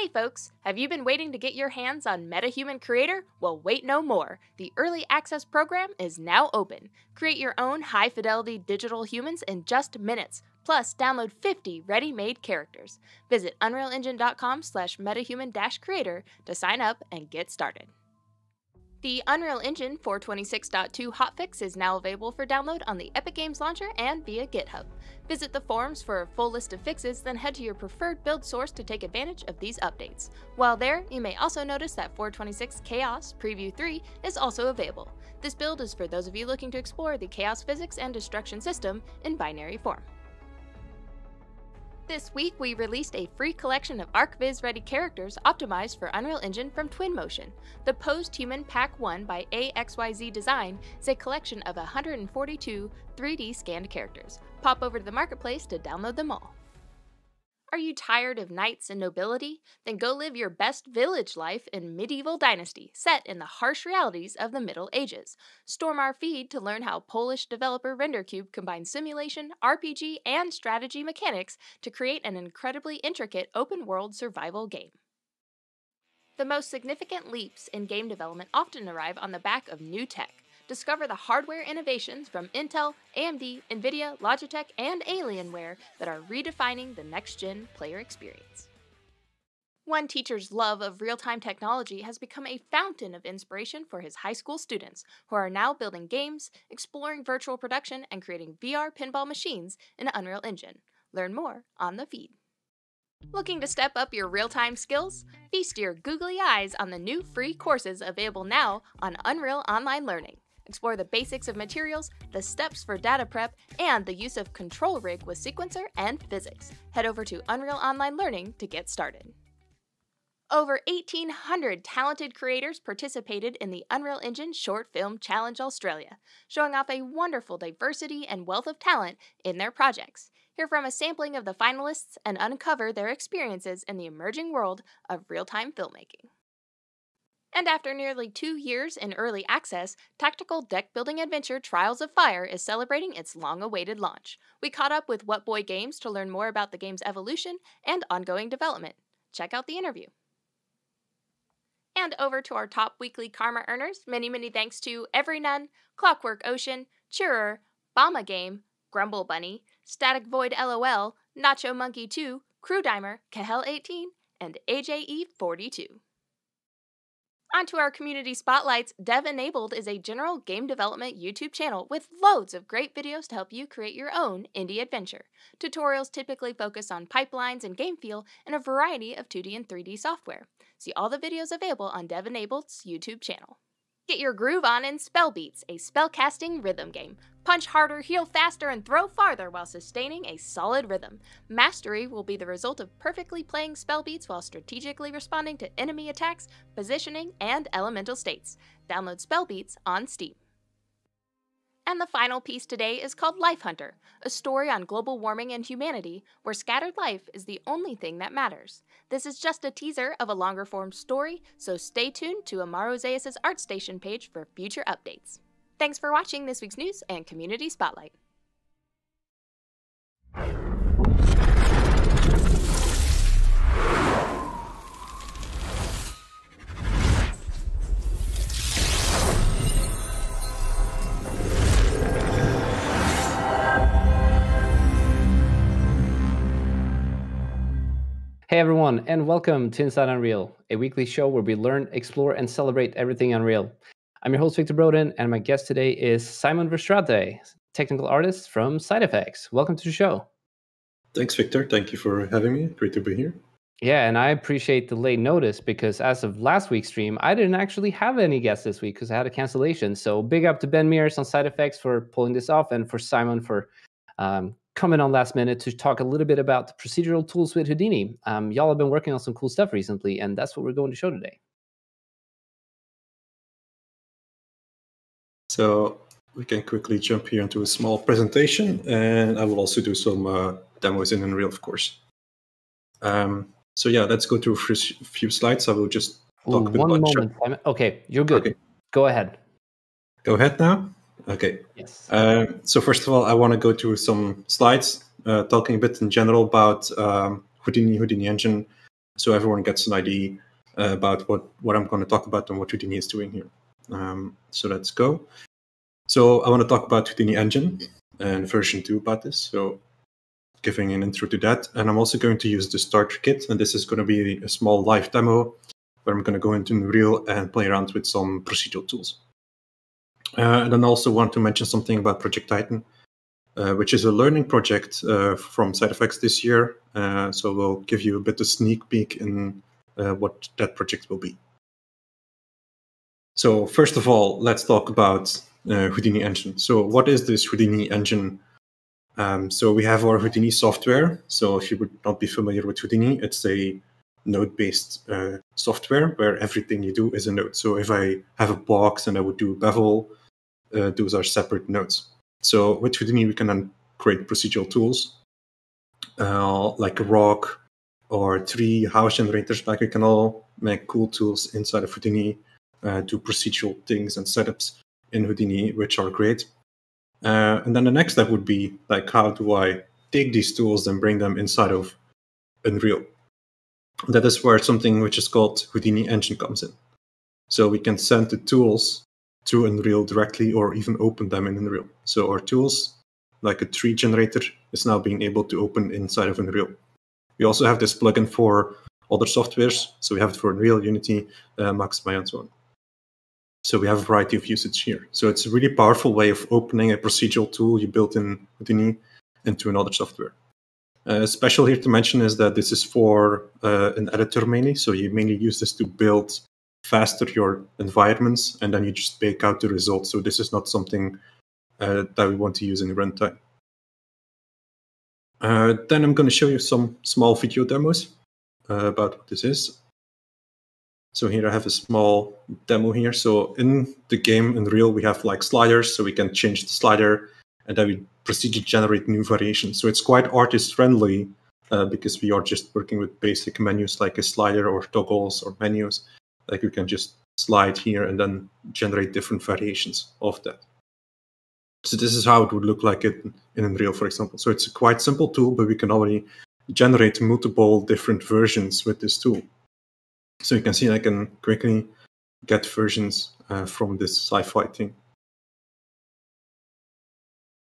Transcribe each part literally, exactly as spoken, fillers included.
Hey folks, have you been waiting to get your hands on MetaHuman Creator? Well, wait no more. The early access program is now open. Create your own high-fidelity digital humans in just minutes. Plus, download fifty ready-made characters. Visit unreal engine dot com slash metahuman dash creator to sign up and get started. The Unreal Engine four twenty-six point two hotfix is now available for download on the Epic Games Launcher and via GitHub. Visit the forums for a full list of fixes, then head to your preferred build source to take advantage of these updates. While there, you may also notice that four twenty-six Chaos Preview three is also available. This build is for those of you looking to explore the chaos physics and destruction system in binary form. This week, we released a free collection of ArcViz-ready characters optimized for Unreal Engine from Twinmotion. The Post Human Pack one by A X Y Z Design is a collection of one hundred forty-two three D scanned characters. Pop over to the marketplace to download them all. Are you tired of knights and nobility? Then go live your best village life in Medieval Dynasty, set in the harsh realities of the Middle Ages. Storm our feed to learn how Polish developer RenderCube combines simulation, R P G, and strategy mechanics to create an incredibly intricate open-world survival game. The most significant leaps in game development often arrive on the back of new tech. Discover the hardware innovations from Intel, A M D, NVIDIA, Logitech, and Alienware that are redefining the next-gen player experience. One teacher's love of real-time technology has become a fountain of inspiration for his high school students, who are now building games, exploring virtual production, and creating V R pinball machines in Unreal Engine. Learn more on the feed. Looking to step up your real-time skills? Feast your googly eyes on the new free courses available now on Unreal Online Learning. Explore the basics of materials, the steps for data prep, and the use of control rig with sequencer and physics. Head over to Unreal Online Learning to get started. Over eighteen hundred talented creators participated in the Unreal Engine Short Film Challenge Australia, showing off a wonderful diversity and wealth of talent in their projects. Hear from a sampling of the finalists and uncover their experiences in the emerging world of real-time filmmaking. And after nearly two years in early access, tactical deck-building adventure Trials of Fire is celebrating its long-awaited launch. We caught up with What Boy Games to learn more about the game's evolution and ongoing development. Check out the interview. And over to our top weekly karma earners, many, many thanks to EveryNone, ClockworkOcean, Cheerer, Bama Game, Grumble Bunny, Static Void LOL, Nacho Monkey two, Crewdimer, Kahel eighteen, and A J E forty-two. Onto our community spotlights, Dev Enabled is a general game development YouTube channel with loads of great videos to help you create your own indie adventure. Tutorials typically focus on pipelines and game feel in a variety of two D and three D software. See all the videos available on Dev Enabled's YouTube channel. Get your groove on in Spell Beats, a spellcasting rhythm game. Punch harder, heal faster, and throw farther while sustaining a solid rhythm. Mastery will be the result of perfectly playing spell beats while strategically responding to enemy attacks, positioning, and elemental states. Download Spell Beats on Steam. And the final piece today is called Life Hunter, a story on global warming and humanity, where scattered life is the only thing that matters. This is just a teaser of a longer-form story, so stay tuned to Amaru Zayas' ArtStation page for future updates. Thanks for watching this week's news and Community Spotlight. Hey everyone, and welcome to Inside Unreal, a weekly show where we learn, explore, and celebrate everything Unreal. I'm your host, Victor Broden, and my guest today is Simon Verstrate, technical artist from SideFX. Welcome to the show. Thanks, Victor. Thank you for having me. Great to be here. Yeah, and I appreciate the late notice because as of last week's stream, I didn't actually have any guests this week because I had a cancellation. So big up to Ben Mears on SideFX for pulling this off, and for Simon for um, coming on last minute to talk a little bit about the procedural tools with Houdini. Um, y'all have been working on some cool stuff recently, and that's what we're going to show today. So we can quickly jump here into a small presentation, and I will also do some uh, demos in Unreal, of course. Um, so yeah, let's go through a few slides. I will just talk Ooh, a bit one about moment. I'm, okay, you're good. Okay. Go ahead. Go ahead now. Okay. Yes. Uh, so first of all, I want to go through some slides, uh, talking a bit in general about um, Houdini, Houdini Engine, so everyone gets an idea uh, about what, what I'm going to talk about and what Houdini is doing here. Um, so let's go. So I want to talk about Houdini Engine and version two about this. So giving an intro to that. And I'm also going to use the starter kit. And this is going to be a small live demo where I'm going to go into Unreal and play around with some procedural tools. Uh, and then I also want to mention something about Project Titan, uh, which is a learning project uh, from SideFX this year. Uh, so we'll give you a bit of sneak peek in uh, what that project will be. So first of all, let's talk about uh, Houdini Engine. So what is this Houdini Engine? Um, so we have our Houdini software. So if you would not be familiar with Houdini, it's a node-based uh, software where everything you do is a node. So if I have a box and I would do a bevel, uh, those are separate nodes. So with Houdini, we can then create procedural tools uh, like a rock or tree, house generators. Like we can all make cool tools inside of Houdini, uh, do procedural things and setups in Houdini, which are great. Uh, and then the next step would be like, how do I take these tools and bring them inside of Unreal? That is where something which is called Houdini Engine comes in. So we can send the tools to Unreal directly or even open them in Unreal. So our tools, like a tree generator, is now being able to open inside of Unreal. We also have this plugin for other softwares. So we have it for Unreal, Unity, uh, Maxima, and so on. So we have a variety of usage here. So it's a really powerful way of opening a procedural tool you built in Houdini into another software. Uh, special here to mention is that this is for uh, an editor mainly, so you mainly use this to build faster your environments, and then you just bake out the results. So this is not something uh, that we want to use in runtime. Uh, then I'm going to show you some small video demos uh, about what this is. So here I have a small demo here. So in the game, in Unreal, we have like sliders, so we can change the slider, and then we proceed to generate new variations. So it's quite artist-friendly uh, because we are just working with basic menus like a slider or toggles or menus. Like we can just slide here and then generate different variations of that. So this is how it would look like in, in Unreal, for example. So it's a quite simple tool, but we can already generate multiple different versions with this tool. So you can see I can quickly get versions uh, from this sci-fi thing.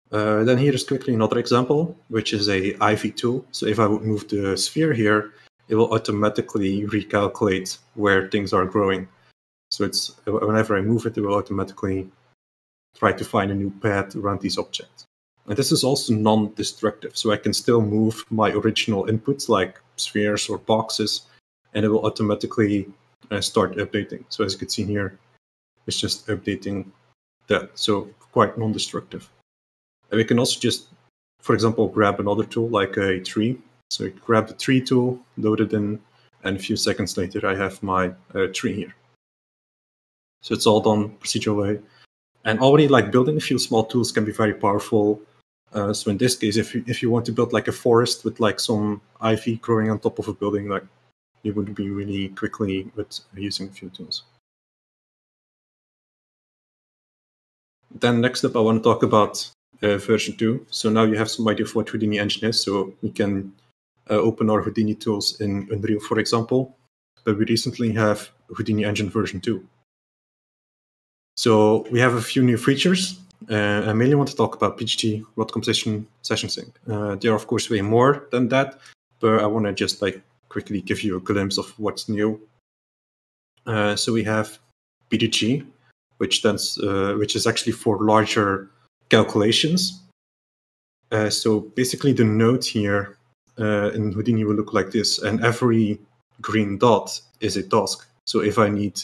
Uh, then here is quickly another example, which is a I V tool. So if I would move the sphere here, it will automatically recalculate where things are growing. So it's whenever I move it, it will automatically try to find a new path around these objects. And this is also non-destructive. So I can still move my original inputs like spheres or boxes, and it will automatically uh, start updating. So as you can see here, it's just updating that. So quite non-destructive. And we can also just, for example, grab another tool like a tree. So you grab the tree tool, load it in, and a few seconds later, I have my uh, tree here. So it's all done procedural way. And already, like, building a few small tools can be very powerful. Uh, so in this case, if you, if you want to build like a forest with like some ivy growing on top of a building, like you would be really quickly with using a few tools. Then next up, I want to talk about Uh, version two. So now you have some idea of what Houdini Engine is. So we can uh, open our Houdini tools in Unreal, for example. But we recently have Houdini Engine version two. So we have a few new features. Uh, I mainly want to talk about P G T, rod composition, session sync. Uh, there are, of course, way more than that. But I want to just like quickly give you a glimpse of what's new. Uh, so we have P D G, which, stands, uh, which is actually for larger calculations. Uh, so basically the node here uh, in Houdini will look like this, and every green dot is a task. So if I need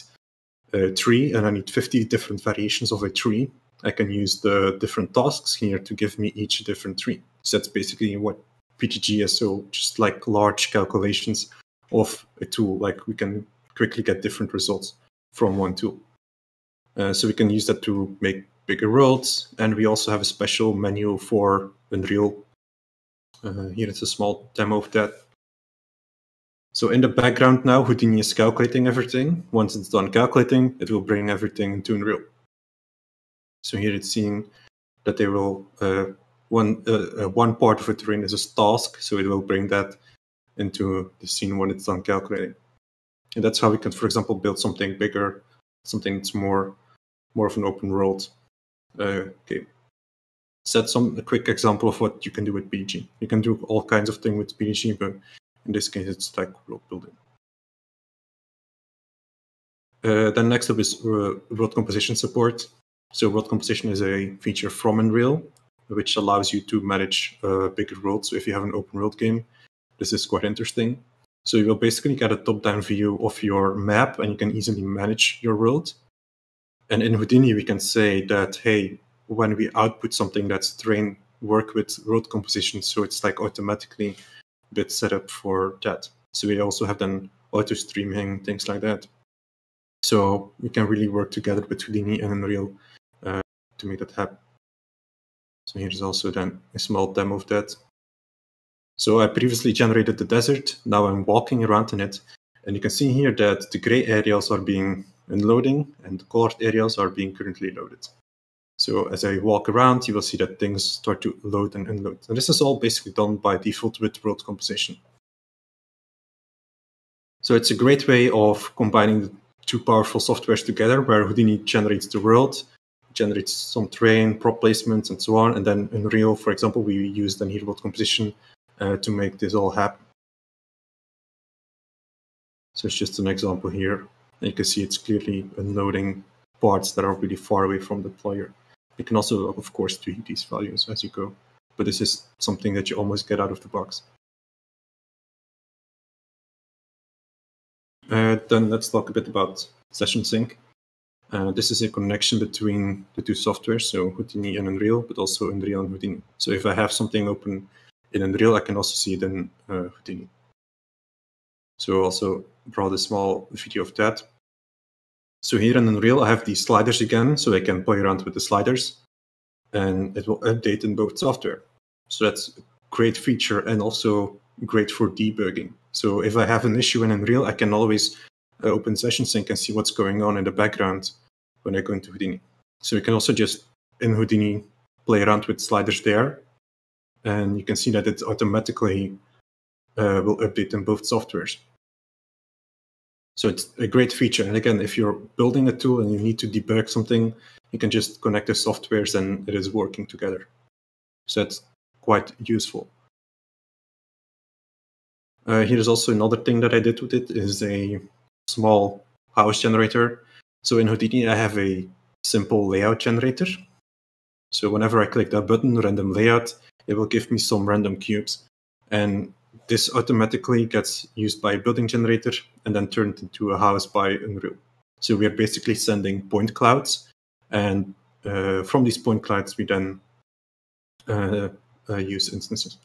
a tree and I need fifty different variations of a tree, I can use the different tasks here to give me each different tree. So that's basically what P G G is, so just like large calculations of a tool, like we can quickly get different results from one tool. Uh, so we can use that to make bigger worlds, and we also have a special menu for Unreal. Uh, here it's a small demo of that. So in the background now, Houdini is calculating everything. Once it's done calculating, it will bring everything into Unreal. So here it's seeing that they will uh, one uh, one part of a terrain is a task, so it will bring that into the scene when it's done calculating. And that's how we can, for example, build something bigger, something that's more, more of an open world uh, game. So that's some, a quick example of what you can do with P N G. You can do all kinds of things with P N G, but in this case, it's like world building. Uh, then next up is uh, world composition support. So world composition is a feature from Unreal, which allows you to manage uh, bigger worlds. So if you have an open world game, this is quite interesting. So you will basically get a top-down view of your map, and you can easily manage your world. And in Houdini, we can say that, hey, when we output something that's trained, work with world composition. So it's like automatically a bit set up for that. So we also have then auto-streaming, things like that. So we can really work together with Houdini and Unreal uh, to make that happen. So here's also then a small demo of that. So I previously generated the desert. Now I'm walking around in it. And you can see here that the gray areas are being unloading and the colored areas are being currently loaded. So as I walk around, you will see that things start to load and unload. And this is all basically done by default with world composition. So it's a great way of combining the two powerful softwares together, where Houdini generates the world, generates some terrain, prop placements, and so on. And then in Unreal, for example, we use then here world composition uh, to make this all happen. So it's just an example here. And you can see it's clearly unloading parts that are really far away from the player. You can also, of course, tweak these values as you go. But this is something that you almost get out of the box. Uh, then let's talk a bit about Session Sync. Uh, this is a connection between the two softwares, so Houdini and Unreal, but also Unreal and Houdini. So if I have something open in Unreal, I can also see it in uh, Houdini. So I also brought a small video of that. So here in Unreal, I have these sliders again, so I can play around with the sliders, and it will update in both software. So that's a great feature and also great for debugging. So if I have an issue in Unreal, I can always uh, open Session Sync and see what's going on in the background when I go into Houdini. So you can also just, in Houdini, play around with sliders there. And you can see that it automatically uh, will update in both softwares. So it's a great feature. And again, if you're building a tool and you need to debug something, you can just connect the softwares and it is working together. So that's quite useful. Uh, here's also another thing that I did with it, is a small house generator. So in Houdini, I have a simple layout generator. So whenever I click that button, random layout, it will give me some random cubes. And this automatically gets used by a building generator and then turned into a house by Unreal. So we are basically sending point clouds. And uh, from these point clouds, we then uh, uh, use instances.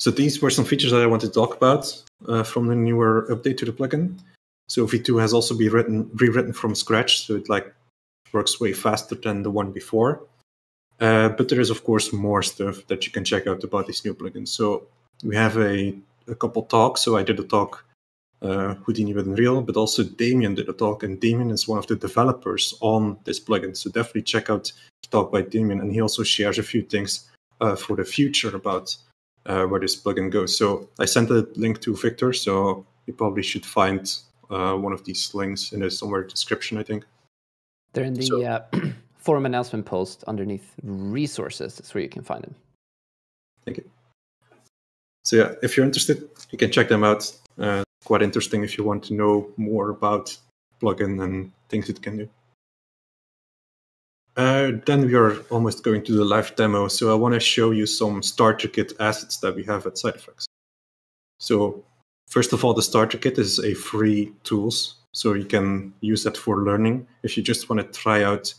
So these were some features that I wanted to talk about uh, from the newer update to the plugin. So V two has also been written, rewritten from scratch, so it like works way faster than the one before. Uh, but there is, of course, more stuff that you can check out about these new plugins. So we have a, a couple talks. So I did a talk, uh, Houdini with Unreal, but also Damien did a talk, and Damien is one of the developers on this plugin. So definitely check out the talk by Damien, and he also shares a few things uh, for the future about Uh, where this plugin goes. So I sent a link to Victor, so you probably should find uh, one of these links in the somewhere description, I think. They're in the so, uh, forum announcement post underneath resources. That's where you can find them. Thank you. So yeah, if you're interested, you can check them out. Uh, quite interesting if you want to know more about plugin and things it can do. Uh, then we are almost going to the live demo, so I want to show you some starter kit assets that we have at SideFX. So first of all, the starter kit is a free tools, so you can use that for learning. If you just want to try out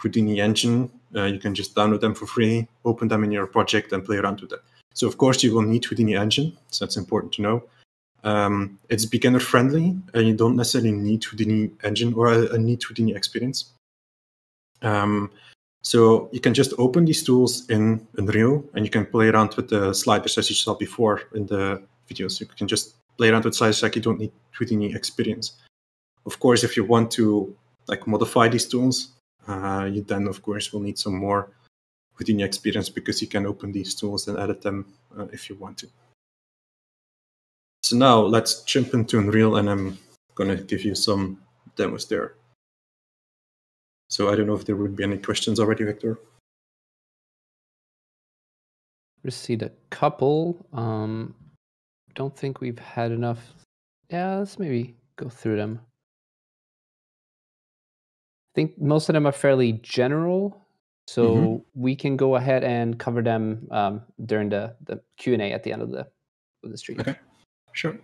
Houdini Engine, uh, you can just download them for free, open them in your project, and play around with them. So of course you will need Houdini Engine, so that's important to know. Um, it's beginner friendly, and you don't necessarily need Houdini Engine or a, a need Houdini experience. Um, so you can just open these tools in Unreal, and you can play around with the sliders as you saw before in the videos. You can just play around with sliders like you don't need Houdini experience. Of course, if you want to like modify these tools, uh, you then of course will need some more Houdini experience, because you can open these tools and edit them uh, if you want to. So now let's jump into Unreal, and I'm going to give you some demos there. So I don't know if there would be any questions already, Victor. Received a couple. Um, don't think we've had enough. Yeah, let's maybe go through them. I think most of them are fairly general, so mm-hmm. we can go ahead and cover them um, during the, the Q and A at the end of the, of the stream. Okay, sure.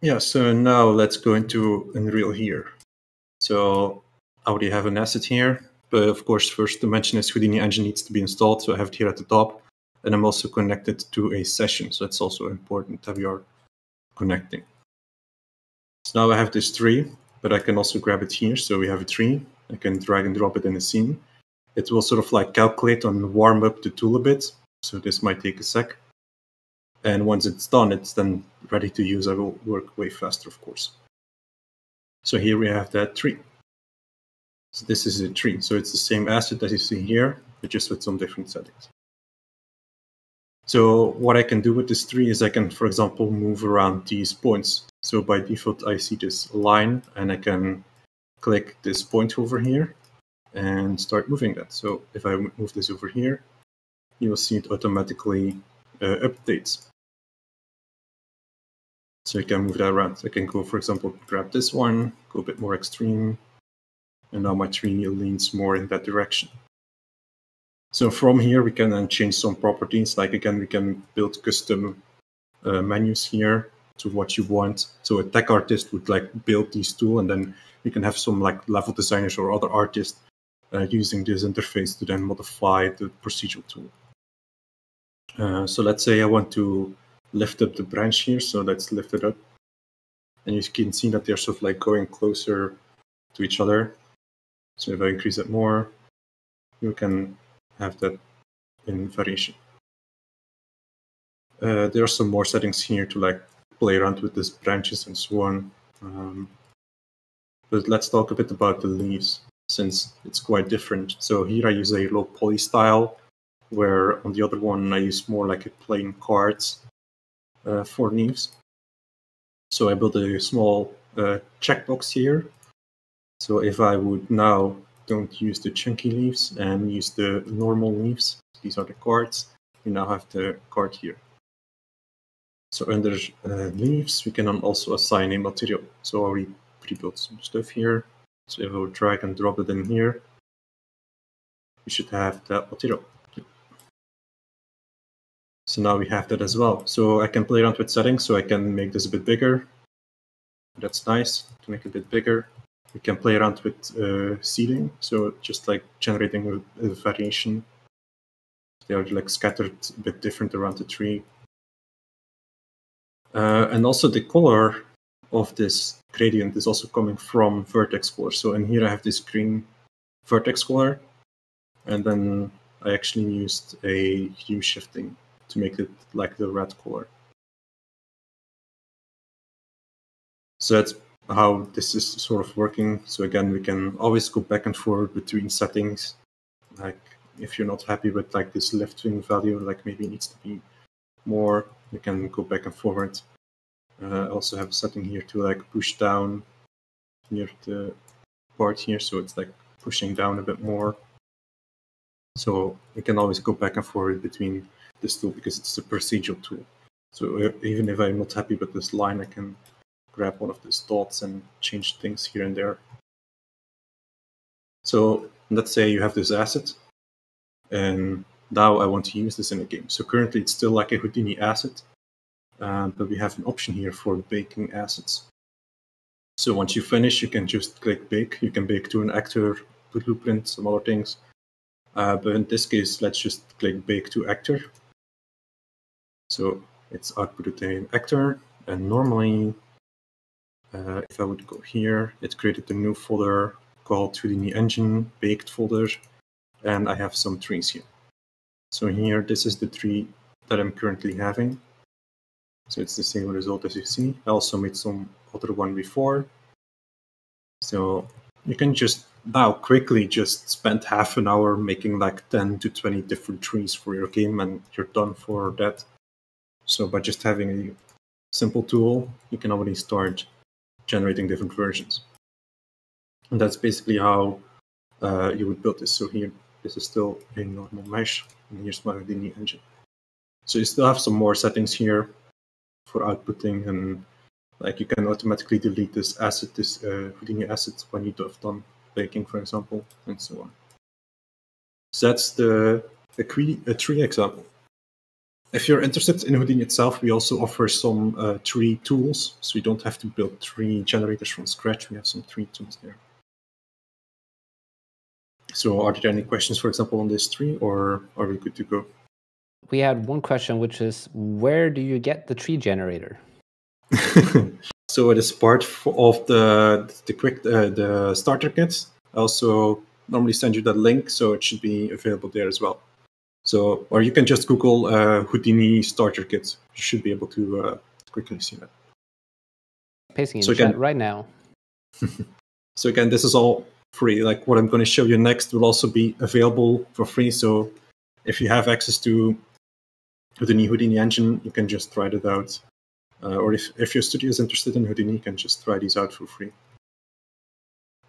Yeah, so now let's go into Unreal here. So I already have an asset here, but of course, first to mention is Houdini Engine needs to be installed, so I have it here at the top. And I'm also connected to a session, so that's also important that we are connecting. So now I have this tree, but I can also grab it here. So we have a tree. I can drag and drop it in the scene. It will sort of like calculate and warm up the tool a bit. So this might take a sec. And once it's done, it's then ready to use. I will work way faster, of course. So here we have that tree. So this is a tree. So it's the same asset that you see here, but just with some different settings. So what I can do with this tree is I can, for example, move around these points. So by default, I see this line, and I can click this point over here and start moving that. So if I move this over here, you will see it automatically uh, updates. So I can move that around. I can go, for example, grab this one, go a bit more extreme, and now my tree leans more in that direction. So from here, we can then change some properties. Like again, we can build custom uh, menus here to what you want. So a tech artist would like build these tools, and then you can have some like level designers or other artists uh, using this interface to then modify the procedural tool. Uh, so let's say I want to lift up the branch here. So let's lift it up. And you can see that they're sort of like going closer to each other. So if I increase it more, you can have that in variation. Uh, there are some more settings here to like play around with these branches and so on. Um, but let's talk a bit about the leaves, since it's quite different. So here I use a low poly style, where on the other one I use more like a plain cards uh, for leaves. So I built a small uh, checkbox here. So if I would now don't use the chunky leaves and use the normal leaves. These are the cards. We now have the card here. So under uh, leaves, we can also assign a material. So I already pre-built some stuff here. So if I would drag and drop it in here, we should have that material. So now we have that as well. So I can play around with settings. So I can make this a bit bigger. That's nice to make it a bit bigger. We can play around with uh, seeding, so just like generating a, a variation. They are like scattered a bit different around the tree. Uh, and also the color of this gradient is also coming from vertex color. So in here I have this green vertex color, and then I actually used a hue shifting to make it like the red color. So that's how this is sort of working. So again, we can always go back and forth between settings. Like if you're not happy with like this left wing value, like maybe it needs to be more, we can go back and forward. I uh, also have a setting here to like push down near the part here. So it's like pushing down a bit more. So we can always go back and forward between this tool because it's a procedural tool. So even if I'm not happy with this line, I can grab one of these dots and change things here and there. So let's say you have this asset, and now I want to use this in a game. So currently it's still like a Houdini asset, uh, but we have an option here for baking assets. So once you finish, you can just click bake. You can bake to an actor, blueprint, some other things. Uh, but in this case, let's just click bake to actor. So it's outputted an actor, and normally, Uh, if I would go here, it created a new folder called Houdini Engine Baked folder, and I have some trees here. So here, this is the tree that I'm currently having. So it's the same result as you see. I also made some other one before. So you can just now quickly just spend half an hour making like ten to twenty different trees for your game, and you're done for that. So by just having a simple tool, you can already start generating different versions. And that's basically how uh, you would build this. So here, this is still a normal mesh, and here's my Houdini engine. So you still have some more settings here for outputting, and like you can automatically delete this asset, this uh, Houdini asset, when you have done baking, for example, and so on. So that's the a tree, a tree example. If you're interested in Houdini itself, we also offer some uh, tree tools, so you don't have to build tree generators from scratch. We have some tree tools there. So are there any questions, for example, on this tree, or are we good to go? We had one question, which is, where do you get the tree generator? So it is part of the the quick uh, the starter kit. I also normally send you that link, so it should be available there as well. So, or you can just Google uh, Houdini starter kit. You should be able to uh, quickly see that. Pasting in so again, chat right now. So again, this is all free. Like what I'm going to show you next will also be available for free. So if you have access to Houdini Houdini engine, you can just try it out. Uh, or if, if your studio is interested in Houdini, you can just try these out for free.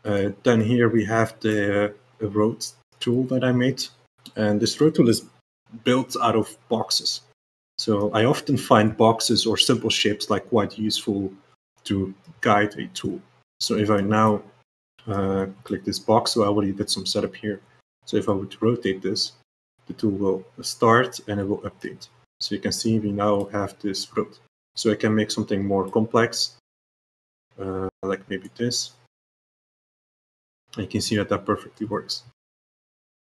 Uh, then here we have the uh, road tool that I made. And this road tool is built out of boxes. So I often find boxes or simple shapes like quite useful to guide a tool. So if I now uh, click this box, so I already did some setup here. So if I would rotate this, the tool will start and it will update. So you can see we now have this road. So I can make something more complex, uh, like maybe this. You can see that that perfectly works.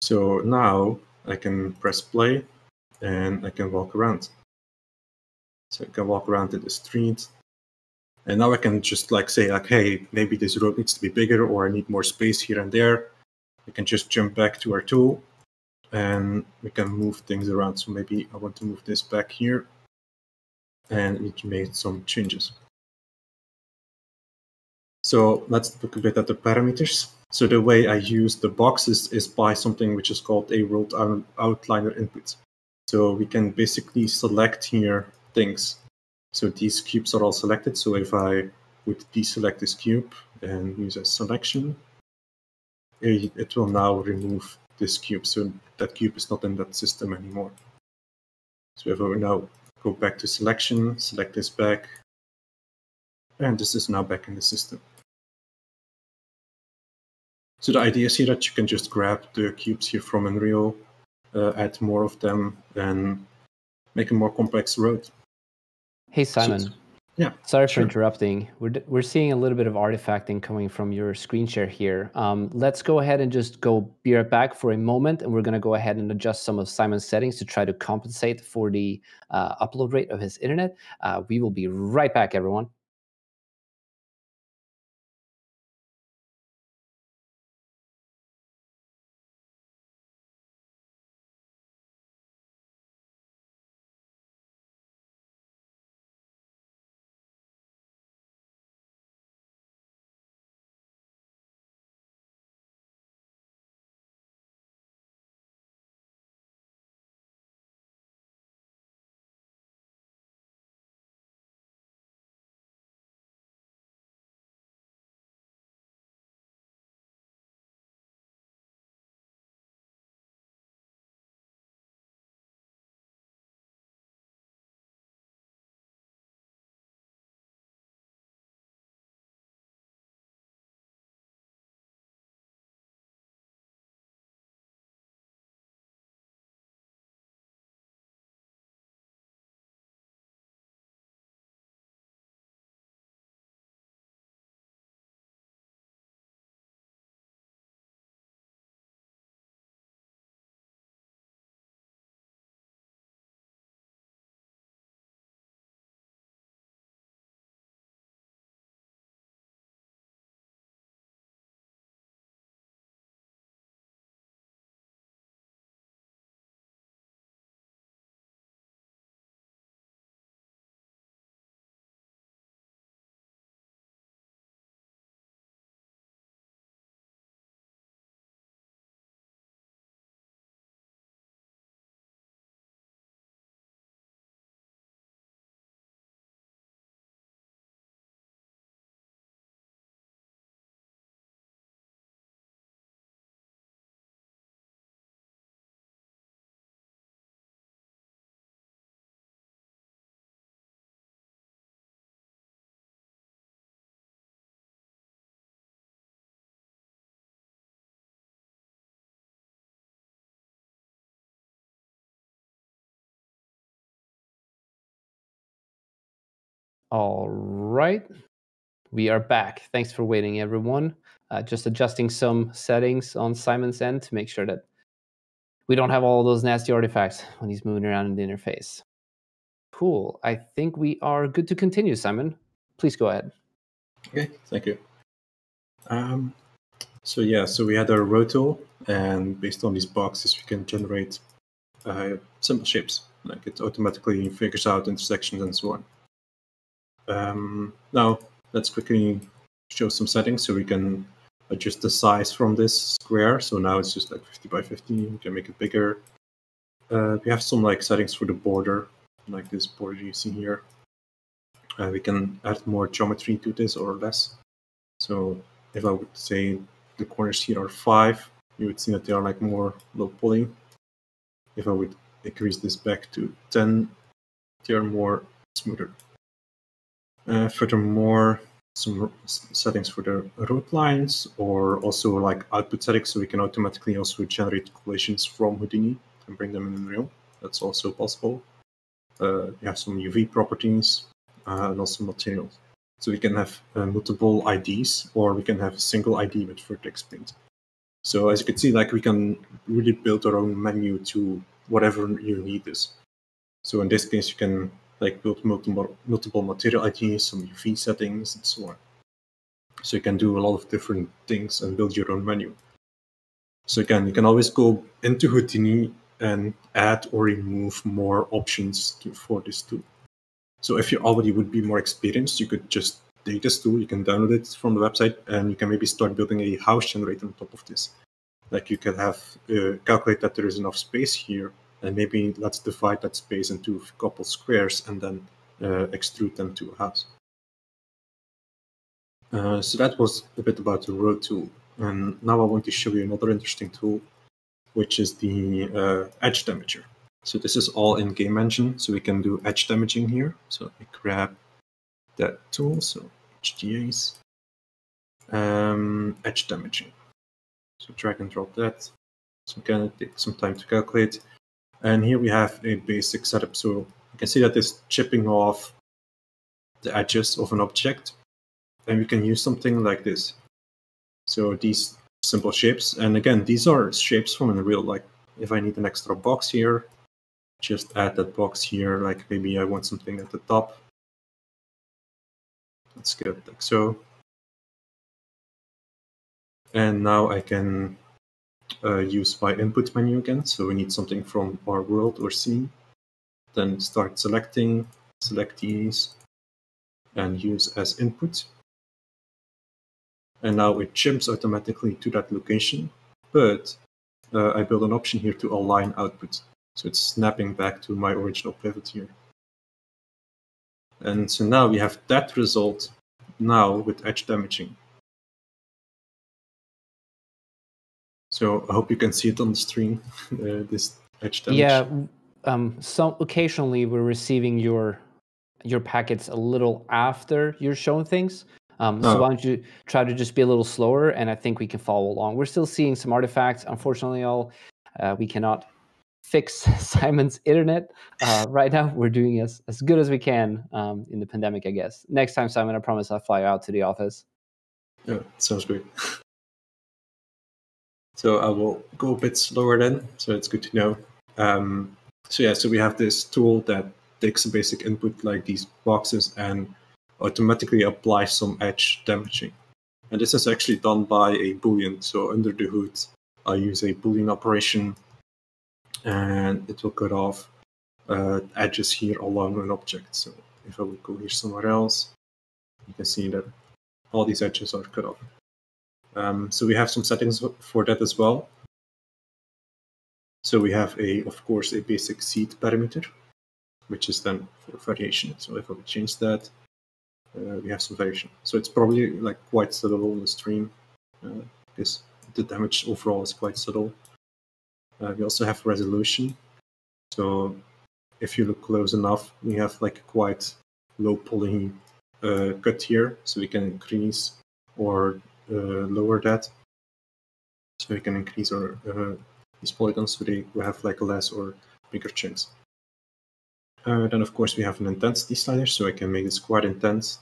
So now I can press play and I can walk around. So I can walk around in the street. And now I can just like say like, hey, maybe this road needs to be bigger, or I need more space here and there. I can just jump back to our tool and we can move things around. So maybe I want to move this back here. And it made some changes. So let's look a bit at the parameters. So the way I use the boxes is by something which is called a world outliner input. So we can basically select here things. So these cubes are all selected. So if I would deselect this cube and use a selection, it will now remove this cube. So that cube is not in that system anymore. So if I now go back to selection, select this back, and this is now back in the system. So the idea is here that you can just grab the cubes here from Unreal, uh, add more of them, and make a more complex road. Hey Simon, so, yeah, sorry sure. for interrupting. We're we're seeing a little bit of artifacting coming from your screen share here. Um, let's go ahead and just go be right back for a moment, and we're going to go ahead and adjust some of Simon's settings to try to compensate for the uh, upload rate of his internet. Uh, we will be right back, everyone. All right, we are back. Thanks for waiting, everyone. Uh, just adjusting some settings on Simon's end to make sure that we don't have all those nasty artifacts when he's moving around in the interface. Cool. I think we are good to continue, Simon. Please go ahead. Okay, thank you. Um, so yeah, so we had a rotor, and based on these boxes, we can generate uh, simple shapes. Like it automatically figures out intersections and so on. Um, now, let's quickly show some settings so we can adjust the size from this square. So now it's just like fifty by fifty. We can make it bigger. Uh, we have some like settings for the border, like this border you see here. Uh, we can add more geometry to this or less. So if I would say the corners here are five, you would see that they are like more low poly. If I would increase this back to ten, they are more smoother. Uh, furthermore, some settings for the route lines, or also like output settings, so we can automatically also generate collisions from Houdini and bring them in Unreal. That's also possible. Uh, we have some U V properties uh, and also materials. So we can have uh, multiple I Ds, or we can have a single I D with vertex paint. So as you can see, like we can really build our own menu to whatever your need is. So in this case, you can like build multiple, multiple material I Ds, some U V settings, and so on. So you can do a lot of different things and build your own menu. So again, you can always go into Houdini and add or remove more options to, for this tool. So if you already would be more experienced, you could just take this tool, you can download it from the website, and you can maybe start building a house generator on top of this. Like you can have, uh, calculate that there is enough space here, and maybe let's divide that space into a couple squares and then uh, extrude them to a house. Uh, so that was a bit about the road tool. And now I want to show you another interesting tool, which is the uh, edge damager. So this is all in Game Engine, so we can do edge damaging here. So let me grab that tool, so H D As, um, edge damaging. So drag and drop that. So again, it takes some time to calculate. And here we have a basic setup. So you can see that it's chipping off the edges of an object. And we can use something like this. So these simple shapes. And again, these are shapes from Unreal. Like if I need an extra box here, just add that box here. Like maybe I want something at the top. Let's get it like so. And now I can Uh, use my input menu again. So we need something from our world or scene. Then start selecting, select these, and use as input. And now it jumps automatically to that location. But uh, I built an option here to align output. So it's snapping back to my original pivot here. And so now we have that result now with edge damaging. So I hope you can see it on the stream, uh, this edge damage. Yeah, um, so occasionally we're receiving your your packets a little after you're shown things. Um, oh. So why don't you try to just be a little slower, and I think we can follow along. We're still seeing some artifacts. Unfortunately, all uh, we cannot fix Simon's internet uh, right now. We're doing as, as good as we can um, in the pandemic, I guess. Next time, Simon, I promise I'll fly out to the office. Yeah, sounds great. So I will go a bit slower then, so it's good to know. Um, so yeah, so we have this tool that takes a basic input like these boxes and automatically applies some edge damaging. And this is actually done by a Boolean. So under the hood, I use a Boolean operation, and it will cut off uh, edges here along an object. So if I would go here somewhere else, you can see that all these edges are cut off. Um, so we have some settings for that as well. So we have, a, of course, a basic seed parameter, which is then for variation. So if I would change that, uh, we have some variation. So it's probably like quite subtle on the stream. Uh, because the damage overall is quite subtle. Uh, we also have resolution. So if you look close enough, we have like quite low poly uh, cut here. So we can increase or Uh, lower that, so we can increase our uh, these polygons so they will have like less or bigger chunks. Uh, then of course we have an intensity slider, so I can make this quite intense,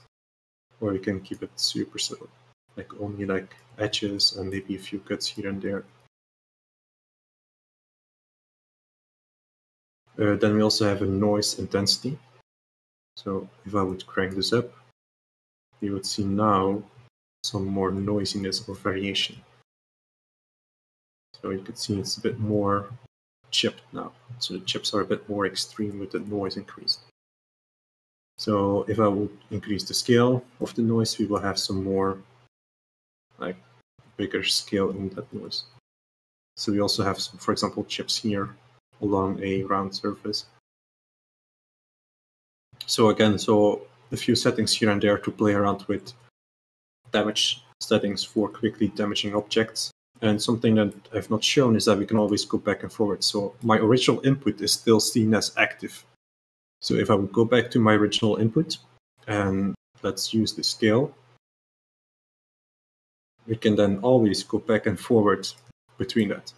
or you can keep it super simple, like only like edges and maybe a few cuts here and there. Uh, then we also have a noise intensity. So if I would crank this up, you would see now some more noisiness or variation. So you could see it's a bit more chipped now. So the chips are a bit more extreme with the noise increase. So if I would increase the scale of the noise, we will have some more, like, bigger scale in that noise. So we also have, some, for example, chips here along a round surface. So again, so a few settings here and there to play around with, damage settings for quickly damaging objects. And something that I've not shown is that we can always go back and forward. So my original input is still seen as active. So if I would go back to my original input, and let's use the scale, we can then always go back and forward between that.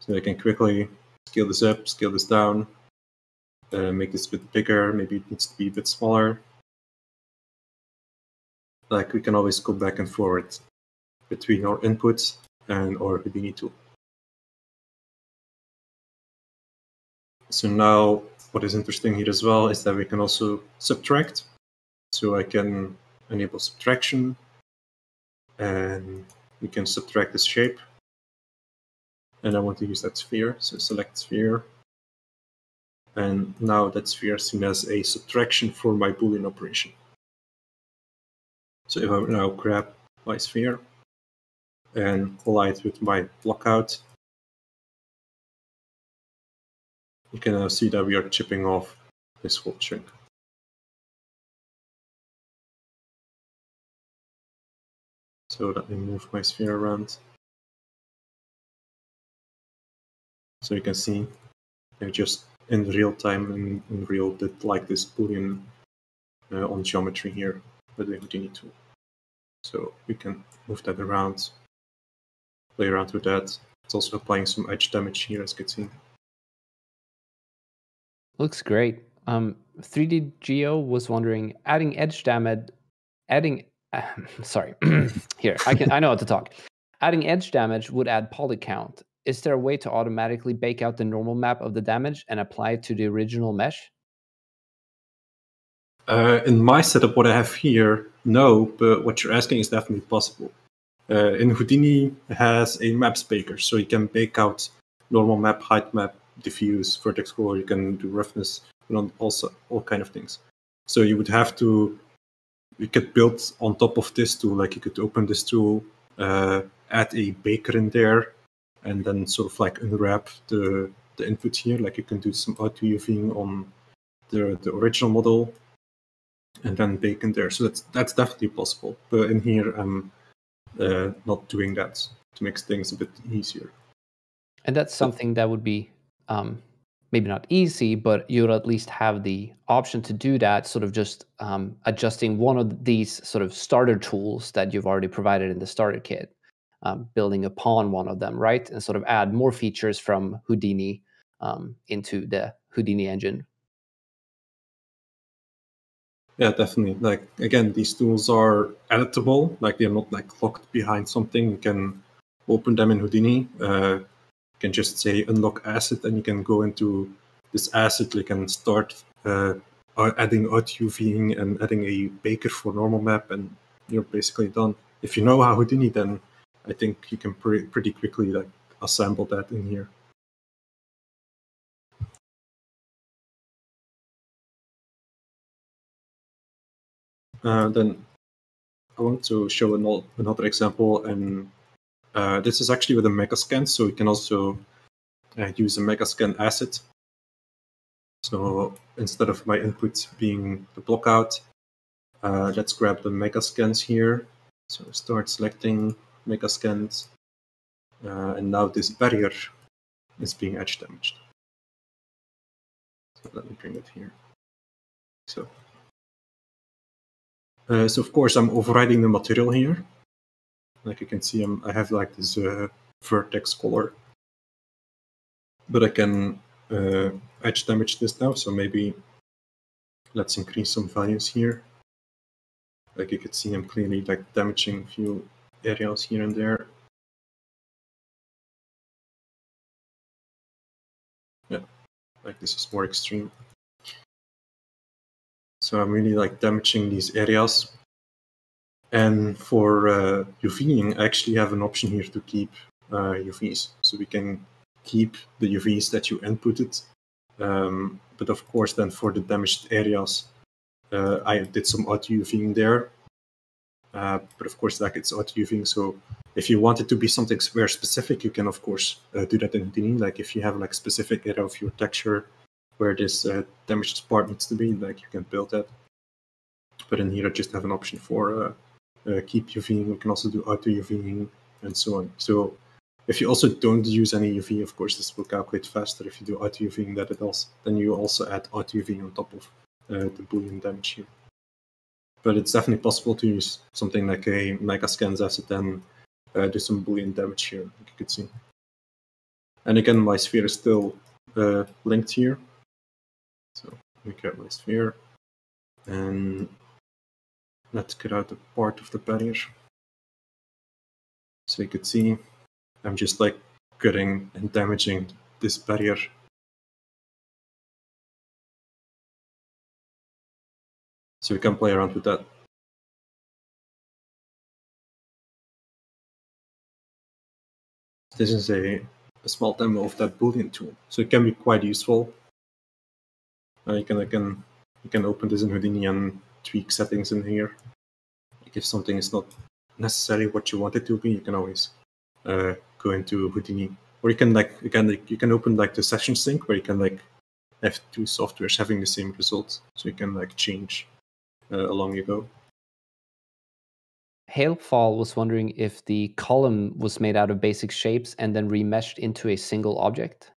So I can quickly scale this up, scale this down, uh, make this a bit bigger, maybe it needs to be a bit smaller. Like, we can always go back and forward between our inputs and our Houdini tool. So now what is interesting here as well is that we can also subtract. So I can enable subtraction, and we can subtract this shape. And I want to use that sphere, so select sphere. And now that sphere is seen as a subtraction for my Boolean operation. So if I now grab my sphere and collide with my blockout, you can now see that we are chipping off this whole chunk. So let me move my sphere around. So you can see they're just in real time, and in, in real did like this Boolean uh, on geometry here with the Houdini tool. So we can move that around, play around with that. It's also applying some edge damage here, as you can see. Looks great. Um, three D Geo was wondering, adding edge damage, adding, uh, sorry, here, I can, I know how to talk. Adding edge damage would add poly count. Is there a way to automatically bake out the normal map of the damage and apply it to the original mesh? Uh, in my setup, what I have here, no, but what you're asking is definitely possible. Uh, in Houdini has a maps baker, so you can bake out normal map, height map, diffuse, vertex color, you can do roughness, and also all kind of things. So you would have to, you could build on top of this tool, like you could open this tool, uh, add a baker in there, and then sort of like unwrap the, the input here, like you can do some auto-UVing on the, the original model, and then bake in there. So that's, that's definitely possible, but in here, um, Uh, not doing that to make things a bit easier. And that's something that would be um, maybe not easy, but you'll at least have the option to do that, sort of just um, adjusting one of these sort of starter tools that you've already provided in the starter kit, um, building upon one of them, right? And sort of add more features from Houdini um, into the Houdini engine. Yeah, definitely. Like, again, these tools are editable, like they're not like locked behind something. You can open them in Houdini. Uh, you can just say unlock asset, and you can go into this asset. You can start uh, adding auto-UVing and adding a baker for normal map, and you're basically done. If you know how Houdini, then I think you can pre pretty quickly like assemble that in here. Uh, then I want to show an, another example, and uh, this is actually with a Megascan, so you can also uh, use a Megascan asset. So instead of my input being the blockout, uh, let's grab the Megascans here. So start selecting Megascans, uh, and now this barrier is being edge damaged. So let me bring it here. So. Uh, so of course I'm overriding the material here. Like you can see, I'm, I have like this uh, vertex color, but I can uh, edge damage this now, so maybe let's increase some values here. Like you could see him clearly like damaging a few areas here and there. Yeah, like this is more extreme. So I'm really like damaging these areas. And for uh, UVing, I actually have an option here to keep uh, U Vs. So we can keep the U Vs that you inputted. Um, but of course, then for the damaged areas, uh, I did some auto-UVing there. Uh, but of course, like it's auto-UVing. So if you want it to be something very specific, you can, of course, uh, do that in Houdini. Like if you have like specific area of your texture where this uh, damaged part needs to be, like you can build that. But in here, I just have an option for... Uh, Uh, keep UVing. We can also do auto UVing and so on. So if you also don't use any U V, of course, this will calculate faster if you do auto UVing that it also. Then you also add auto UVing on top of uh, the Boolean damage here. But it's definitely possible to use something like a Megascans asset and uh, do some Boolean damage here, like you could see. And again, my sphere is still uh, linked here. So we get my sphere and. Let's get out a part of the barrier. So you could see I'm just like cutting and damaging this barrier. So we can play around with that. This is a, a small demo of that Boolean tool. So it can be quite useful. Uh, you can, again, you can open this in Houdini and tweak settings in here. Like if something is not necessarily what you want it to be, you can always uh, go into Houdini, or you can like again like, you can open like the session sync where you can like have two softwares having the same results, so you can like change uh, along you go. Hailfall was wondering if the column was made out of basic shapes and then remeshed into a single object.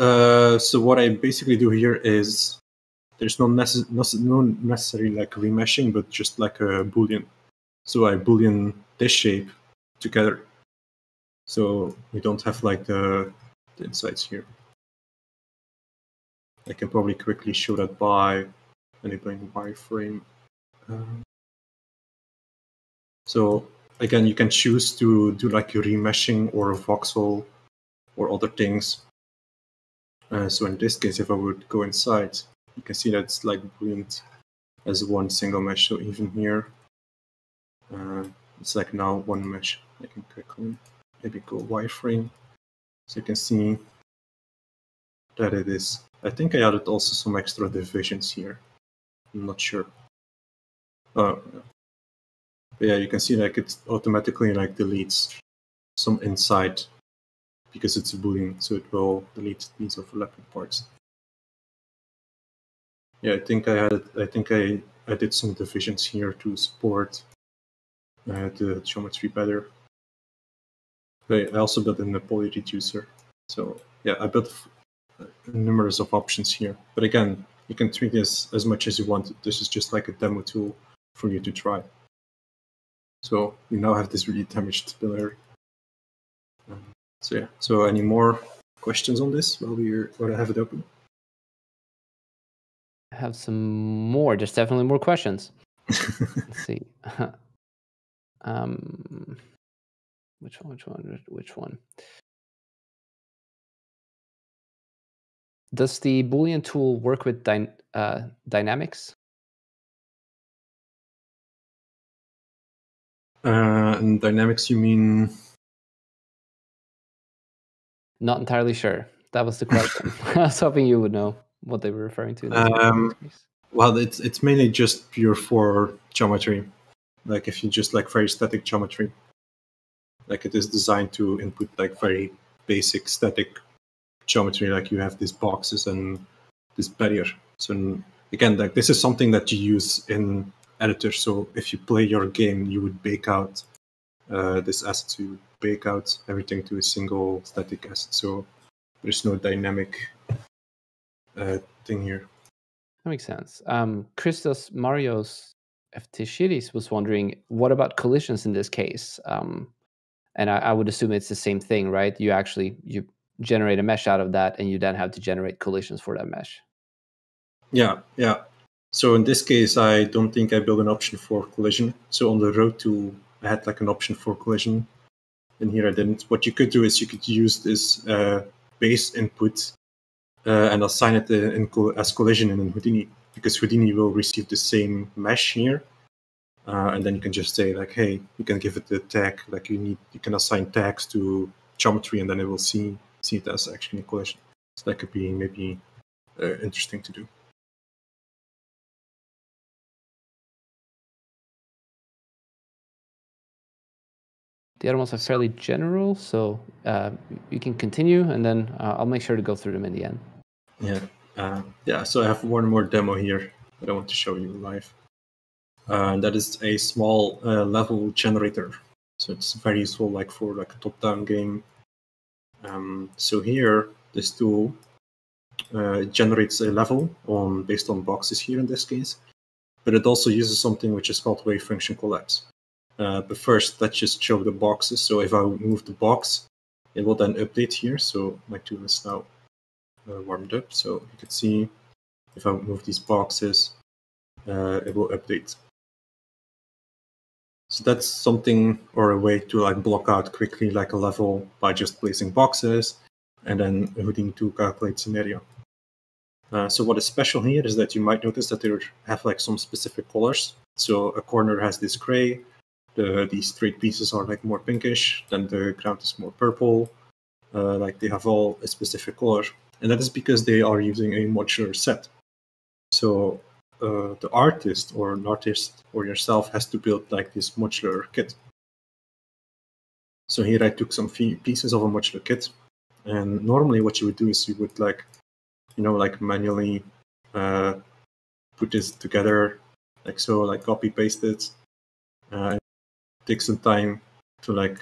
Uh, so what I basically do here is. There's no, necess no necessary like remeshing, but just like a Boolean. So I Boolean this shape together. So we don't have like the, the insides here. I can probably quickly show that by enabling wireframe. Um, so again, you can choose to do like a remeshing or a voxel or other things. Uh, so in this case, if I would go inside, you can see that it's like brilliant as one single mesh. So even here, uh, it's like now one mesh. I can quickly maybe go wireframe. So you can see that it is. I think I added also some extra divisions here. I'm not sure. Oh, but yeah, you can see like it automatically like deletes some inside because it's a Boolean, so it will delete these overlapping parts. Yeah, I think I had. I think I I did some divisions here to support uh, the geometry better. But I also built in the poly reducer. So yeah, I built numerous of options here. But again, you can tweak this as much as you want. This is just like a demo tool for you to try. So you now have this really damaged pillar. Um, so yeah. So any more questions on this while we're while I have it open? Have some more. There's definitely more questions. Let's see. um, which one? Which one? Which one? Does the Boolean tool work with dy uh, dynamics? Uh, in dynamics, you mean? Not entirely sure. That was the question. I was hoping you would know what they were referring to. Um, well, it's it's mainly just pure for geometry. Like if you just like very static geometry, like it is designed to input like very basic static geometry. Like you have these boxes and this barrier. So again, like this is something that you use in editor. So if you play your game, you would bake out uh, this asset. So you would bake out everything to a single static asset. So there's no dynamic Uh, thing here. That makes sense. Um, Christos Marios Eftishiris was wondering, what about collisions in this case? Um, and I, I would assume it's the same thing, right? You actually you generate a mesh out of that, and you then have to generate collisions for that mesh. Yeah, yeah. So in this case, I don't think I built an option for collision. So on the road to, I had like an option for collision, and here I didn't. What you could do is you could use this uh, base input uh, and assign it in co as collision in Houdini, because Houdini will receive the same mesh here. Uh, and then you can just say like, hey, you can give it the tag, like you need, you can assign tags to geometry, and then it will see see it as actually a collision. So that could be maybe uh, interesting to do. The other ones are fairly general, so uh, you can continue, and then uh, I'll make sure to go through them in the end. Yeah, uh, yeah. So I have one more demo here that I want to show you live. Uh, that is a small uh, level generator, so it's very useful, like for like a top-down game. Um, so here, this tool uh, generates a level on based on boxes here in this case, but it also uses something which is called wave function collapse. Uh, but first, let's just show the boxes. So if I move the box, it will then update here. So my tool is now uh, warmed up, so you can see if I move these boxes, uh, it will update. So that's something, or a way to like block out quickly like a level by just placing boxes, and then Houdini to calculate scenario. Uh, so what is special here is that you might notice that they have like some specific colors. So a corner has this gray, the, these straight pieces are like more pinkish, then the ground is more purple. Uh, like they have all a specific color, and that is because they are using a modular set. So Uh, the artist or an artist or yourself has to build like this modular kit. So here I took some pieces of a modular kit, and normally what you would do is you would like, you know, like manually uh, put this together, like so, like copy paste it, uh, and take some time to like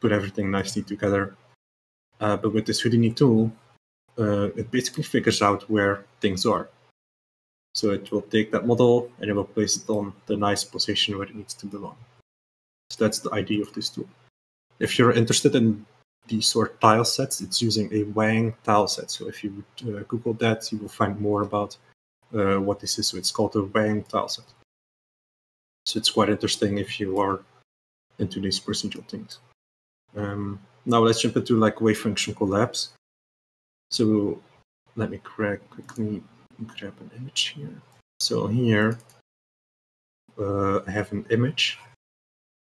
put everything nicely together. Uh, but with this Houdini tool, uh, it basically figures out where things are. So it will take that model and it will place it on the nice position where it needs to belong. So that's the idea of this tool. If you're interested in these sort of tile sets, it's using a Wang tile set. So if you would uh, Google that, you will find more about uh, what this is. So it's called the Wang tile set. So it's quite interesting if you are into these procedural things. Um, now let's jump into like wave function collapse. So let me crack quickly. Grab an image here. So here uh, I have an image.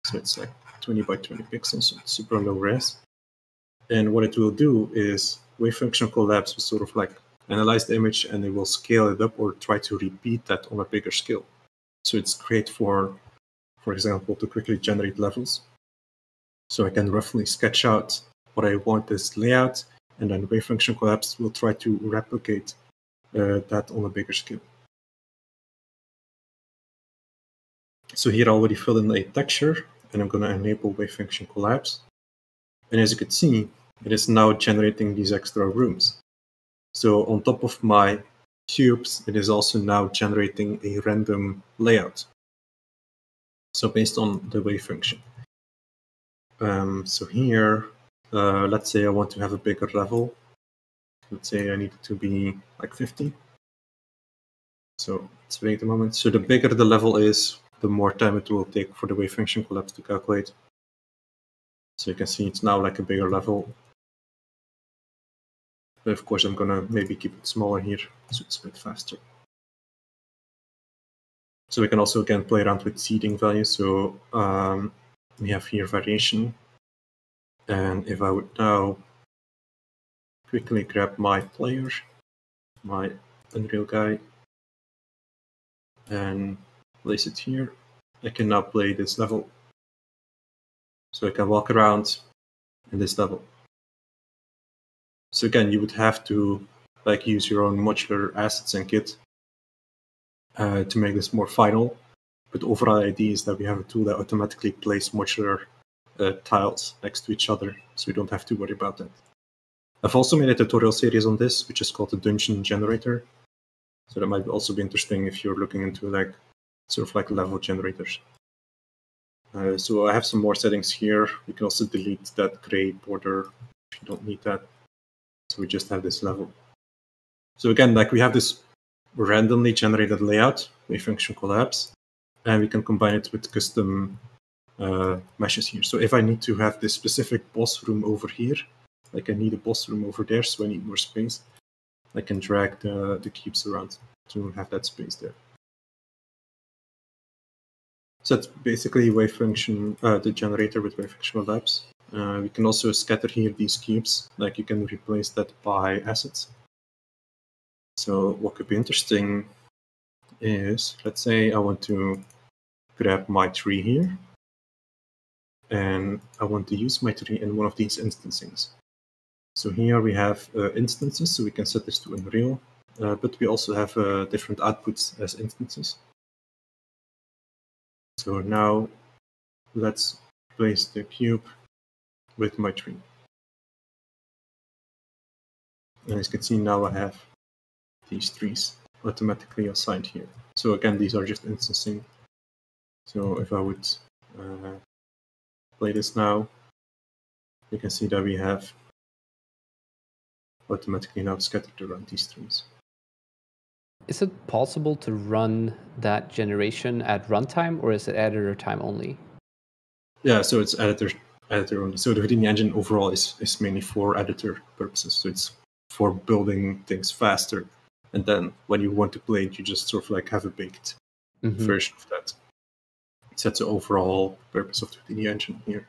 So it's like twenty by twenty pixels, so it's super low res. And what it will do is wave function collapse will sort of like analyze the image, and it will scale it up or try to repeat that on a bigger scale. So it's great for, for example, to quickly generate levels. So I can roughly sketch out what I want this layout, and then wave function collapse will try to replicate Uh, that on a bigger scale. So here I already filled in a texture, and I'm going to enable wave function collapse. And as you can see, it is now generating these extra rooms. So on top of my cubes, it is also now generating a random layout. So based on the wave function. Um, so here, uh, let's say I want to have a bigger level. Let's say I need it to be like fifty. So let's wait a moment. So the bigger the level is, the more time it will take for the wave function collapse to calculate. So you can see it's now like a bigger level. But of course, I'm going to maybe keep it smaller here, so it's a bit faster. So we can also again play around with seeding values. So um, we have here variation. And if I would now quickly grab my player, my Unreal guy, and place it here. I can now play this level. So I can walk around in this level. So again, you would have to like use your own modular assets and kit uh, to make this more final. But the overall idea is that we have a tool that automatically plays modular uh, tiles next to each other, so we don't have to worry about that. I've also made a tutorial series on this, which is called the Dungeon Generator. So that might also be interesting if you're looking into like sort of like level generators. Uh, so I have some more settings here. You can also delete that gray border if you don't need that. So we just have this level. So again, like we have this randomly generated layout, a function called apps, and we can combine it with custom uh, meshes here. So if I need to have this specific boss room over here, like I need a boss room over there, so I need more space, I can drag the, the cubes around to have that space there. So that's basically wave function, uh, the generator with wave functional apps. Uh, we can also scatter here these cubes, like you can replace that by assets. So what could be interesting is, let's say I want to grab my tree here, and I want to use my tree in one of these instancings. So here we have uh, instances, so we can set this to Unreal, uh, but we also have uh, different outputs as instances. So now let's place the cube with my tree. And as you can see, now I have these trees automatically assigned here. So again, these are just instancing. So if I would uh, play this now, you can see that we have automatically now scattered around these trees. Is it possible to run that generation at runtime, or is it editor time only? Yeah, so it's editor editor only. So the Houdini engine overall is, is mainly for editor purposes. So it's for building things faster. And then when you want to play it, you just sort of like have a baked mm-hmm. version of that. So that's the overall purpose of the Houdini engine here.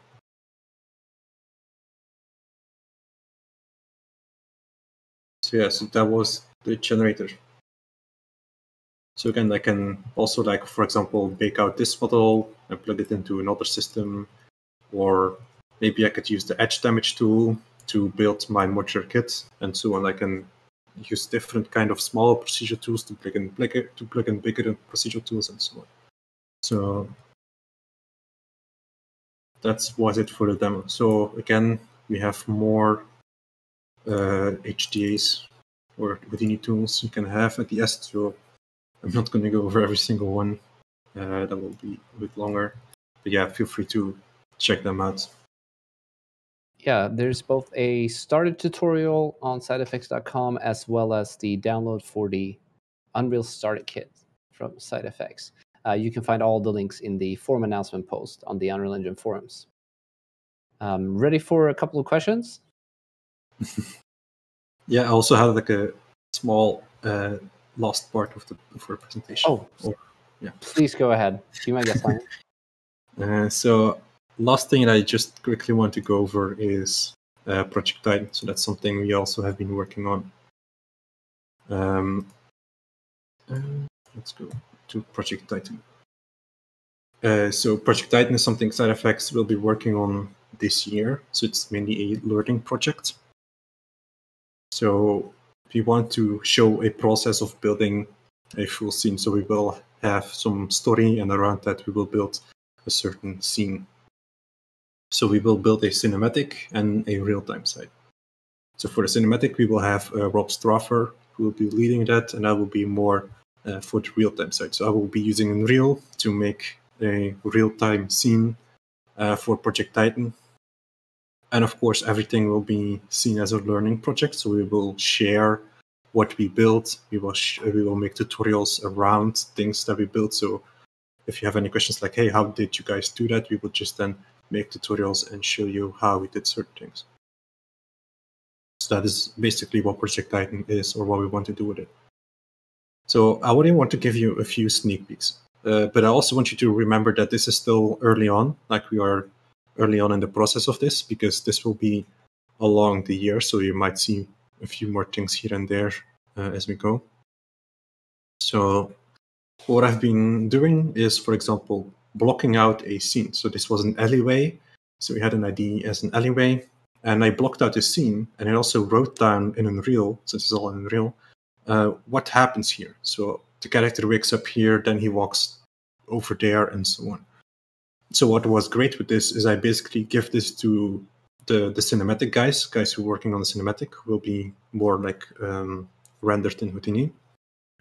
So yeah, so that was the generator. So again, I can also, like, for example, bake out this model and plug it into another system. Or maybe I could use the edge damage tool to build my modular kit and so on. I can use different kind of smaller procedure tools to plug in bigger, to plug in bigger procedural tools and so on. So that was it for the demo. So again, we have more uh, H D As or Houdini tools you can have at the S. So I'm not going to go over every single one. Uh, that will be a bit longer. But yeah, feel free to check them out. Yeah, there's both a starter tutorial on sidefx dot com as well as the download for the Unreal Starter Kit from SideFX. Uh, you can find all the links in the forum announcement post on the Unreal Engine forums. Um, ready for a couple of questions? Yeah, I also had like a small uh, last part of the of our presentation. Oh, or, yeah. Please go ahead. Do you mind guess mine? Uh, so. Last thing that I just quickly want to go over is uh, Project Titan. So that's something we also have been working on. Um, let's go to Project Titan. Uh, so Project Titan is something SideFX will be working on this year. So it's mainly a learning project. So we want to show a process of building a full scene. So we will have some story, and around that we will build a certain scene. So we will build a cinematic and a real-time site. So for the cinematic, we will have uh, Rob Straffer, who will be leading that, and I will be more uh, for the real-time site. So I will be using Unreal to make a real-time scene uh, for Project Titan. And of course, everything will be seen as a learning project. So we will share what we built. We will, sh we will make tutorials around things that we built. So if you have any questions like, hey, how did you guys do that? We will just then make tutorials and show you how we did certain things. So that is basically what Project Titan is, or what we want to do with it. So I only want to give you a few sneak peeks, uh, but I also want you to remember that this is still early on, like we are early on in the process of this, because this will be along the year, so you might see a few more things here and there uh, as we go. So what I've been doing is, for example, blocking out a scene. So this was an alleyway. So we had an I D as an alleyway, and I blocked out the scene, and I also wrote down in Unreal, since it's all in Unreal, uh, what happens here. So the character wakes up here, then he walks over there, and so on. So what was great with this is I basically give this to the, the cinematic guys, guys who are working on the cinematic, who will be more like um, rendered in Houdini.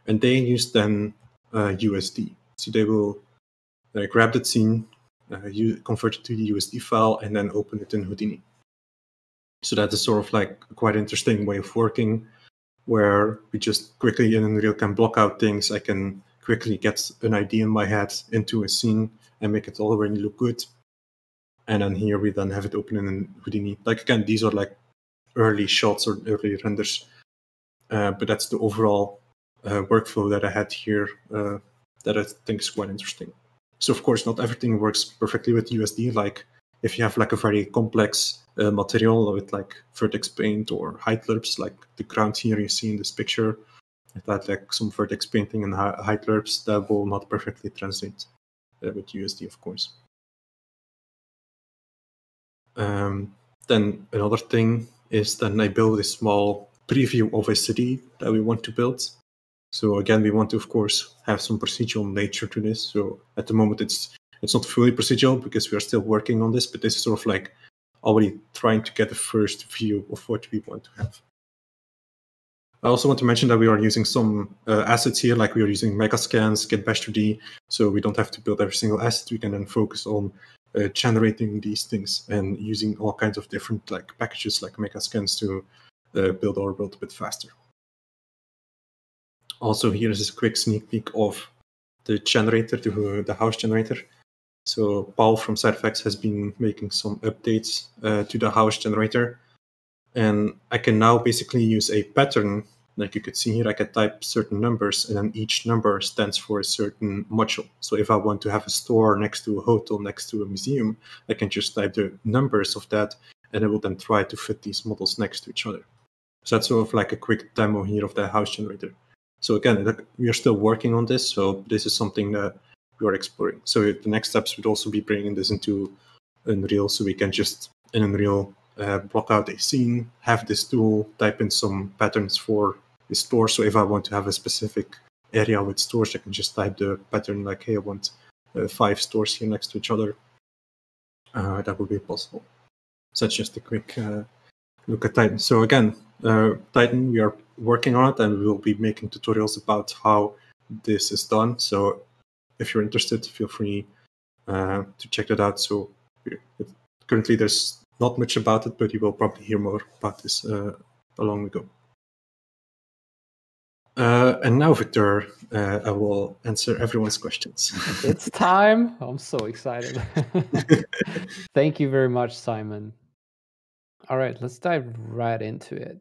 And they use then uh, U S D. So they will I grab that scene, uh, you convert it to the U S D file, and then open it in Houdini. So that is sort of like a quite interesting way of working, where we just quickly in Unreal can block out things. I can quickly get an idea in my head into a scene and make it already look good. And then here we then have it open in Houdini. Like again, these are like early shots or early renders. Uh, but that's the overall uh, workflow that I had here uh, that I think is quite interesting. So of course, not everything works perfectly with U S D. Like if you have like a very complex uh, material with like vertex paint or height lerps, like the ground here you see in this picture, if that like some vertex painting and height lerps, that will not perfectly translate uh, with U S D, of course. Um, then another thing is then I build a small preview of a city that we want to build. So again, we want to, of course, have some procedural nature to this. So at the moment, it's it's not fully procedural because we are still working on this, but this is sort of like already trying to get a first view of what we want to have. I also want to mention that we are using some uh, assets here, like we are using Megascans, Git Bash two D, so we don't have to build every single asset. We can then focus on uh, generating these things and using all kinds of different like packages like Megascans to Uh, build our world a bit faster. Also, here is a quick sneak peek of the generator, to the house generator. So Paul from SideFX has been making some updates uh, to the house generator, and I can now basically use a pattern. Like you could see here, I can type certain numbers, and then each number stands for a certain module. So if I want to have a store next to a hotel, next to a museum, I can just type the numbers of that, and it will then try to fit these models next to each other. So that's sort of like a quick demo here of the house generator. So again, we are still working on this, so this is something that we are exploring. So the next steps would also be bringing this into Unreal, so we can just, in Unreal, uh, block out a scene, have this tool, type in some patterns for the store. So if I want to have a specific area with stores, I can just type the pattern like, hey, I want uh, five stores here next to each other. Uh, that would be possible. So that's just a quick uh, look at Titan. So again, uh, Titan, we are working on it, and we will be making tutorials about how this is done. So if you're interested, feel free uh, to check that out. So currently there's not much about it, but you will probably hear more about this uh, along the go. Uh, and now, Victor, uh, I will answer everyone's questions. It's time. I'm so excited. Thank you very much, Simon. All right, let's dive right into it.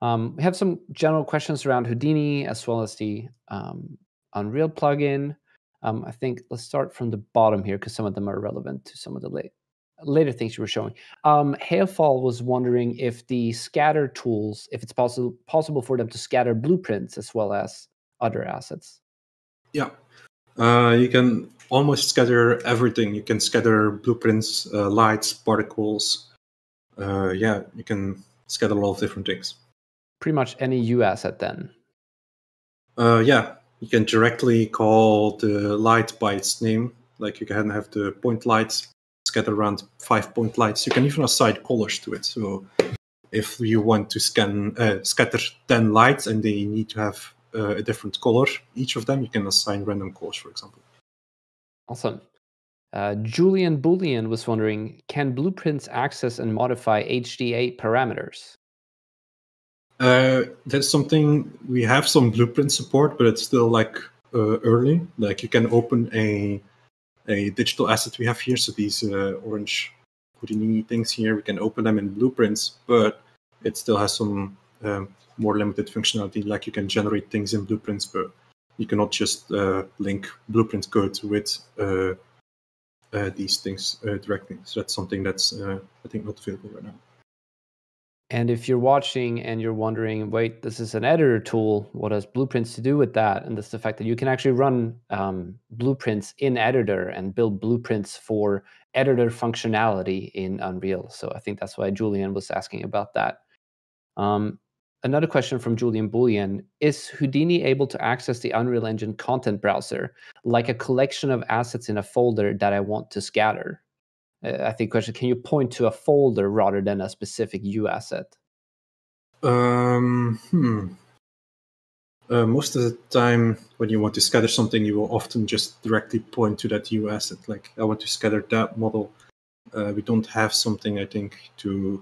Um, we have some general questions around Houdini as well as the um, Unreal plugin. Um, I think let's start from the bottom here because some of them are relevant to some of the late, later things you were showing. Um, Hailfall was wondering if the scatter tools, if it's possible possible for them to scatter blueprints as well as other assets. Yeah, uh, you can almost scatter everything. You can scatter blueprints, uh, lights, particles. Uh, yeah, you can scatter a lot of different things. Pretty much any U asset then? Uh, yeah, you can directly call the light by its name. Like you can have the point lights, scatter around five point lights. You can even assign colors to it. So if you want to scan, uh, scatter ten lights and they need to have uh, a different color, each of them, you can assign random colors, for example. Awesome. Uh, Julian Boolean was wondering, can blueprints access and modify H D A parameters? Uh, that's something, we have some blueprint support, but it's still like uh, early. Like you can open a a digital asset we have here. So these uh, orange Houdini things here, we can open them in blueprints, but it still has some um, more limited functionality. Like you can generate things in blueprints, but you cannot just uh, link blueprint code with uh, Uh, these things uh, directly. So that's something that's, uh, I think, not available right now. And if you're watching and you're wondering, wait, this is an editor tool, what has blueprints to do with that? And that's the fact that you can actually run um, blueprints in editor and build blueprints for editor functionality in Unreal. So I think that's why Julian was asking about that. Um, another question from Julian Boolean, is Houdini able to access the Unreal Engine content browser, like a collection of assets in a folder that I want to scatter? Uh, I think question, can you point to a folder rather than a specific U asset? Um, hmm. Uh, most of the time when you want to scatter something, you will often just directly point to that U asset. Like I want to scatter that model. Uh, we don't have something, I think, to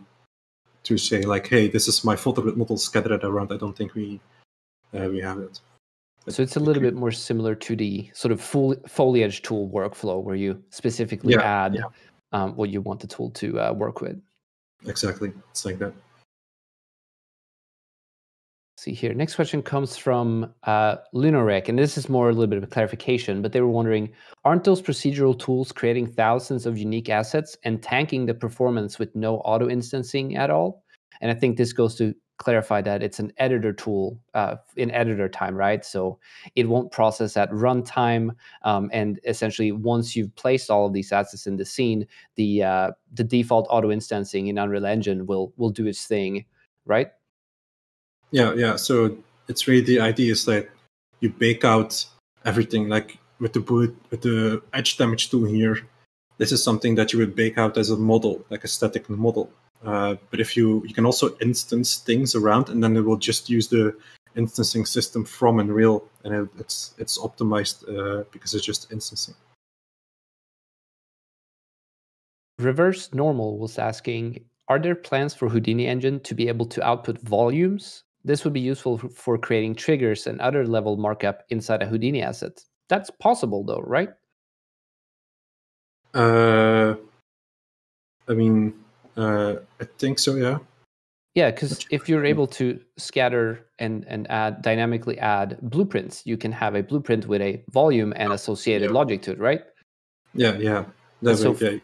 to say like, hey, this is my photo model scattered around. I don't think we uh, we have it. But so it's a little bit more similar to the sort of full foliage tool workflow where you specifically yeah, add yeah. Um, what you want the tool to uh, work with. Exactly. It's like that. See here. Next question comes from uh, Lunarek, and this is more a little bit of a clarification, but they were wondering, aren't those procedural tools creating thousands of unique assets and tanking the performance with no auto instancing at all? And I think this goes to clarify that it's an editor tool uh, in editor time, right? So it won't process at runtime, um, and essentially once you've placed all of these assets in the scene, the uh, the default auto instancing in Unreal Engine will will do its thing, right? Yeah, yeah. So it's really the idea is that you bake out everything, like with the bullet, with the edge damage tool here. This is something that you would bake out as a model, like a static model. Uh, but if you you can also instance things around, and then it will just use the instancing system from Unreal, and it, it's it's optimized uh, because it's just instancing. Reverse Normal was asking, are there plans for Houdini Engine to be able to output volumes? This would be useful for creating triggers and other level markup inside a Houdini asset. That's possible though, right? Uh, I mean, uh, I think so, yeah. Yeah, because if you're able to scatter and, and add dynamically add blueprints, you can have a blueprint with a volume and associated yeah. logic to it, right? Yeah, yeah. That's so, okay.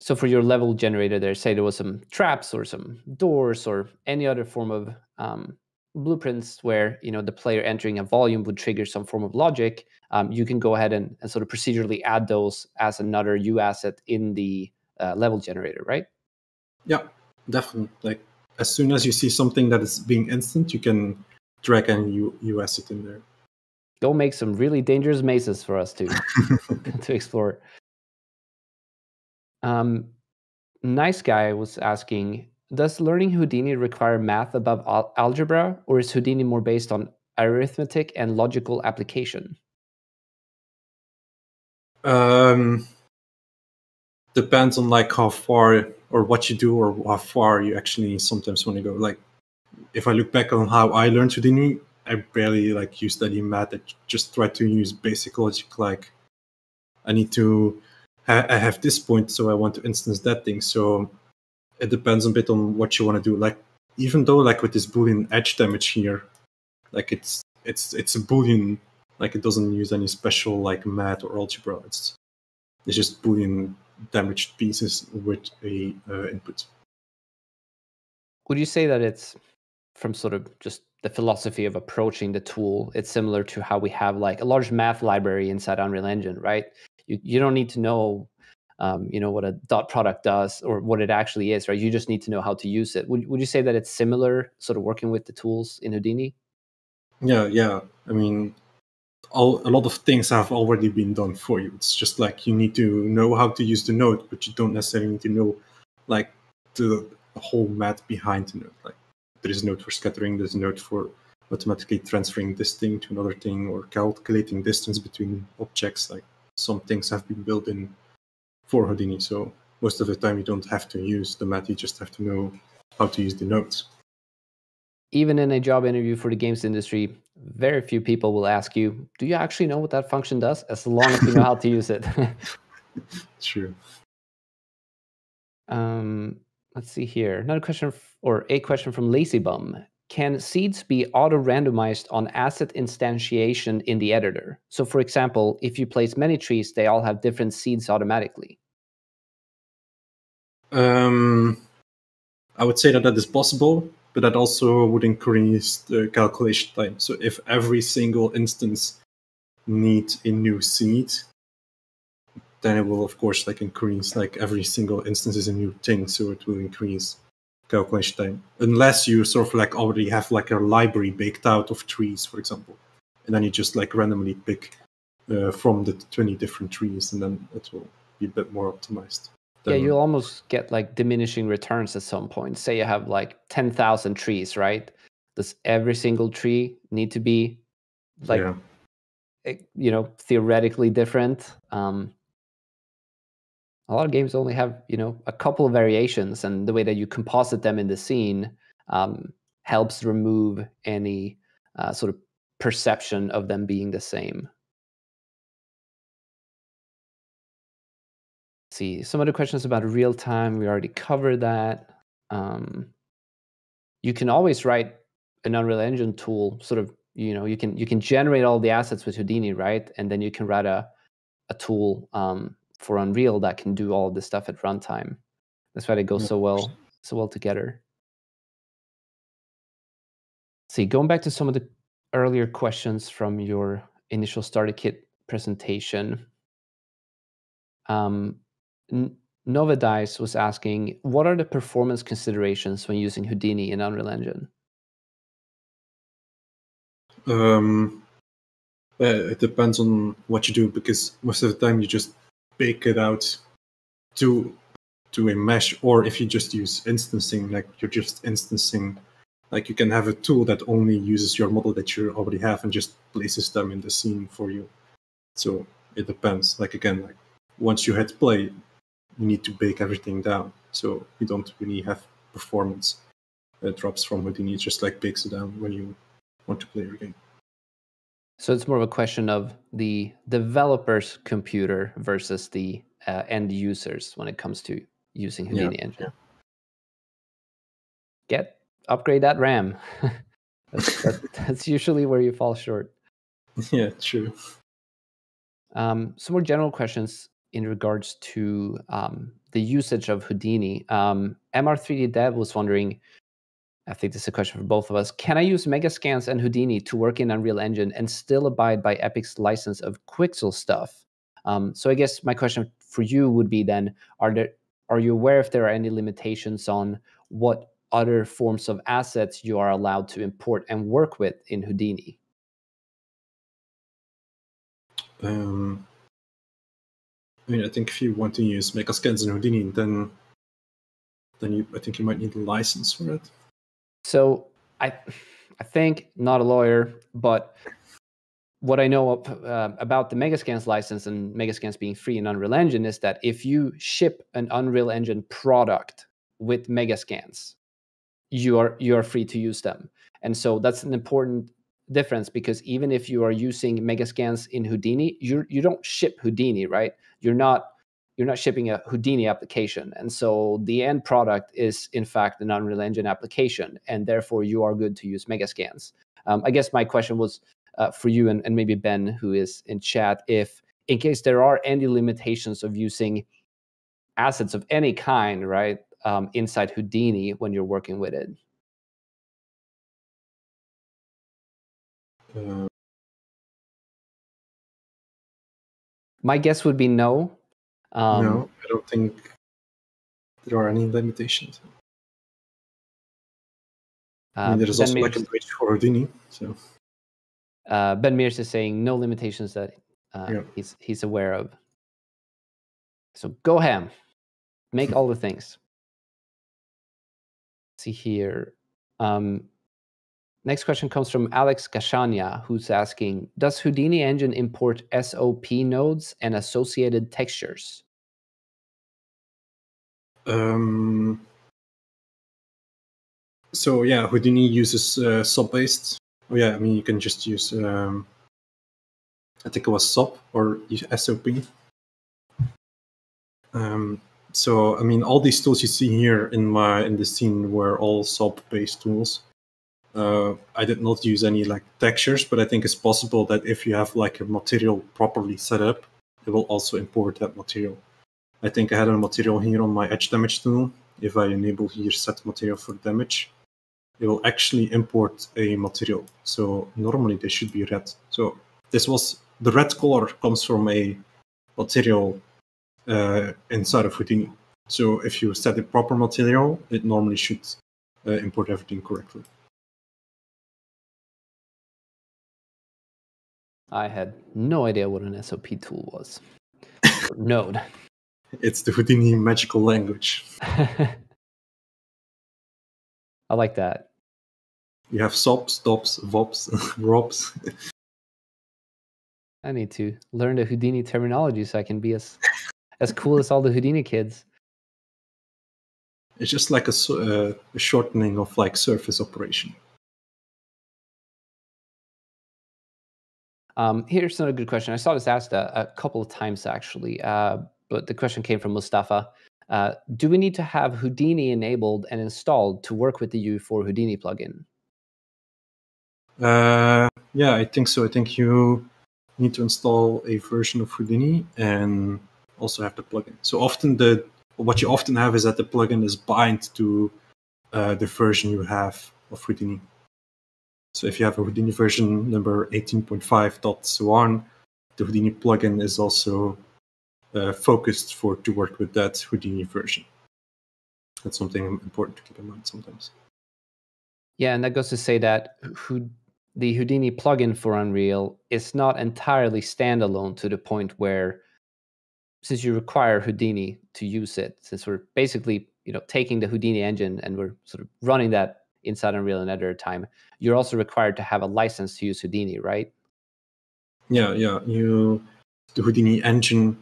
So for your level generator there, say there was some traps or some doors or any other form of um, blueprints where, you know, the player entering a volume would trigger some form of logic, um, you can go ahead and, and sort of procedurally add those as another U asset in the uh, level generator, right? Yeah, definitely. Like as soon as you see something that is being instant, you can drag a U, U asset in there. Go make some really dangerous mazes for us to, to explore. Um, Nice Guy was asking, does learning Houdini require math above al algebra, or is Houdini more based on arithmetic and logical application? Um, depends on like how far or what you do or how far you actually sometimes want to go. Like if I look back on how I learned Houdini, I barely like used any math. I just tried to use basic logic. Like I need to I have this point, so I want to instance that thing. So it depends a bit on what you want to do. Like even though like with this Boolean edge damage here, like it's it's it's a Boolean, like it doesn't use any special like math or algebra. It's it's just Boolean damaged pieces with a uh, input. Would you say that it's from sort of just the philosophy of approaching the tool? It's similar to how we have like a large math library inside Unreal Engine, right? You, you don't need to know, um, you know, what a dot product does or what it actually is, right? You just need to know how to use it. Would, would you say that it's similar, sort of working with the tools in Houdini? Yeah, yeah. I mean, all, a lot of things have already been done for you. It's just like you need to know how to use the node, but you don't necessarily need to know, like, the, the whole math behind the node. Like, there is a node for scattering, there's a node for automatically transferring this thing to another thing or calculating distance between objects, like. Some things have been built in for Houdini, so most of the time you don't have to use the math, you just have to know how to use the nodes. Even in a job interview for the games industry, very few people will ask you, do you actually know what that function does? As long as you know how to use it. True. Um, let's see here. Another question, or a question from LazyBum. Can seeds be auto-randomized on asset instantiation in the editor? So for example, if you place many trees, they all have different seeds automatically. Um, I would say that that is possible, but that also would increase the calculation time. So if every single instance needs a new seed, then it will of course like increase, like every single instance is a new thing, so it will increase calculation time, unless you sort of like already have like a library baked out of trees, for example, and then you just like randomly pick uh, from the twenty different trees, and then it will be a bit more optimized. Yeah, you'll almost get like diminishing returns at some point. Say you have like ten thousand trees, right? Does every single tree need to be like, yeah. you know, theoretically different? Um, a lot of games only have, you know, a couple of variations, and the way that you composite them in the scene um, helps remove any uh, sort of perception of them being the same. Let's see, some other questions about real time. We already covered that. Um, you can always write an Unreal Engine tool, sort of, you know, you can you can generate all the assets with Houdini, right? And then you can write a a tool um, for Unreal that can do all of this stuff at runtime. That's why they go so well so well together. See, going back to some of the earlier questions from your initial starter kit presentation, um, Novadice was asking, what are the performance considerations when using Houdini in Unreal Engine? Um, it depends on what you do, because most of the time you just bake it out to to a mesh, or if you just use instancing, like you're just instancing, like you can have a tool that only uses your model that you already have and just places them in the scene for you. So it depends. Like again, like once you hit play, you need to bake everything down. So you don't really have performance uh, drops from Houdini. It just like bakes it down when you want to play your game. So it's more of a question of the developer's computer versus the uh, end users when it comes to using Houdini yeah, Engine. Yeah. Get upgrade that RAM. that's, that, that's usually where you fall short. Yeah, true. Um, some more general questions in regards to um, the usage of Houdini. Um, M R three D Dev was wondering, I think this is a question for both of us. Can I use Megascans and Houdini to work in Unreal Engine and still abide by Epic's license of Quixel stuff? Um, so I guess my question for you would be then, are there, are you aware if there are any limitations on what other forms of assets you are allowed to import and work with in Houdini? Um, I mean, I think if you want to use Megascans and Houdini, then, then you, I think you might need a license for it. So I, I think, not a lawyer, but what I know of, uh, about the Megascans license and Megascans being free in Unreal Engine is that if you ship an Unreal Engine product with Megascans, you are you are free to use them. And so that's an important difference, because even if you are using Megascans in Houdini, you you don't ship Houdini, right? You're not you're not shipping a Houdini application. And so the end product is, in fact, an Unreal Engine application, and therefore you are good to use Megascans. Um, I guess my question was uh, for you and, and maybe Ben, who is in chat, if in case there are any limitations of using assets of any kind, right, um, inside Houdini when you're working with it. Uh. My guess would be no. Um, no, I don't think there are any limitations. Uh, I mean, there's also like a bridge for Houdini. So. Uh, Ben Mears is saying no limitations that uh, yeah. he's he's aware of. So go ham, make all the things. Let's see here. Um, next question comes from Alex Kashania, who's asking, does Houdini Engine import S O P nodes and associated textures? Um, so yeah, Houdini uses uh, S O P-based. Oh yeah, I mean, you can just use, um, I think it was S O P or S O P. Um, so, I mean, all these tools you see here in, my, in the scene were all S O P-based tools. Uh, I did not use any like textures, but I think it's possible that if you have like a material properly set up, it will also import that material. I think I had a material here on my edge damage tool. If I enable here set material for damage, it will actually import a material. So normally they should be red. So this was the red color comes from a material uh, inside of Houdini. So if you set the proper material, it normally should uh, import everything correctly. I had no idea what an S O P tool was. Node. It's the Houdini magical language. I like that. You have S O Ps, D O Ps, V O Ps, R O Ps. I need to learn the Houdini terminology so I can be as as cool as all the Houdini kids. It's just like a, uh, a shortening of like surface operation. Um, here's another good question. I saw this asked a, a couple of times actually, uh, but the question came from Mustafa. Uh, do we need to have Houdini enabled and installed to work with the U four Houdini plugin? Uh, yeah, I think so. I think you need to install a version of Houdini and also have the plugin. So often the what you often have is that the plugin is bind to uh, the version you have of Houdini. So if you have a Houdini version number eighteen point five dot so on, the Houdini plugin is also uh, focused for to work with that Houdini version. That's something important to keep in mind sometimes. Yeah, and that goes to say that Houdini, the Houdini plugin for Unreal is not entirely standalone to the point where, since you require Houdini to use it, since we're basically, you know, taking the Houdini engine and we're sort of running that inside Unreal and at a time, you're also required to have a license to use Houdini, right? Yeah, yeah. You, the Houdini engine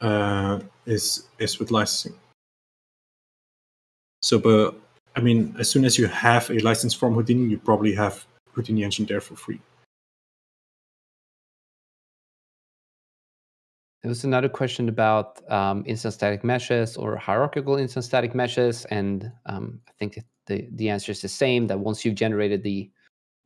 uh, is is with licensing. So, but I mean, as soon as you have a license from Houdini, you probably have Houdini engine there for free. There was another question about um, instance static meshes or hierarchical instance static meshes, and um, I think the the answer is the same. That once you've generated the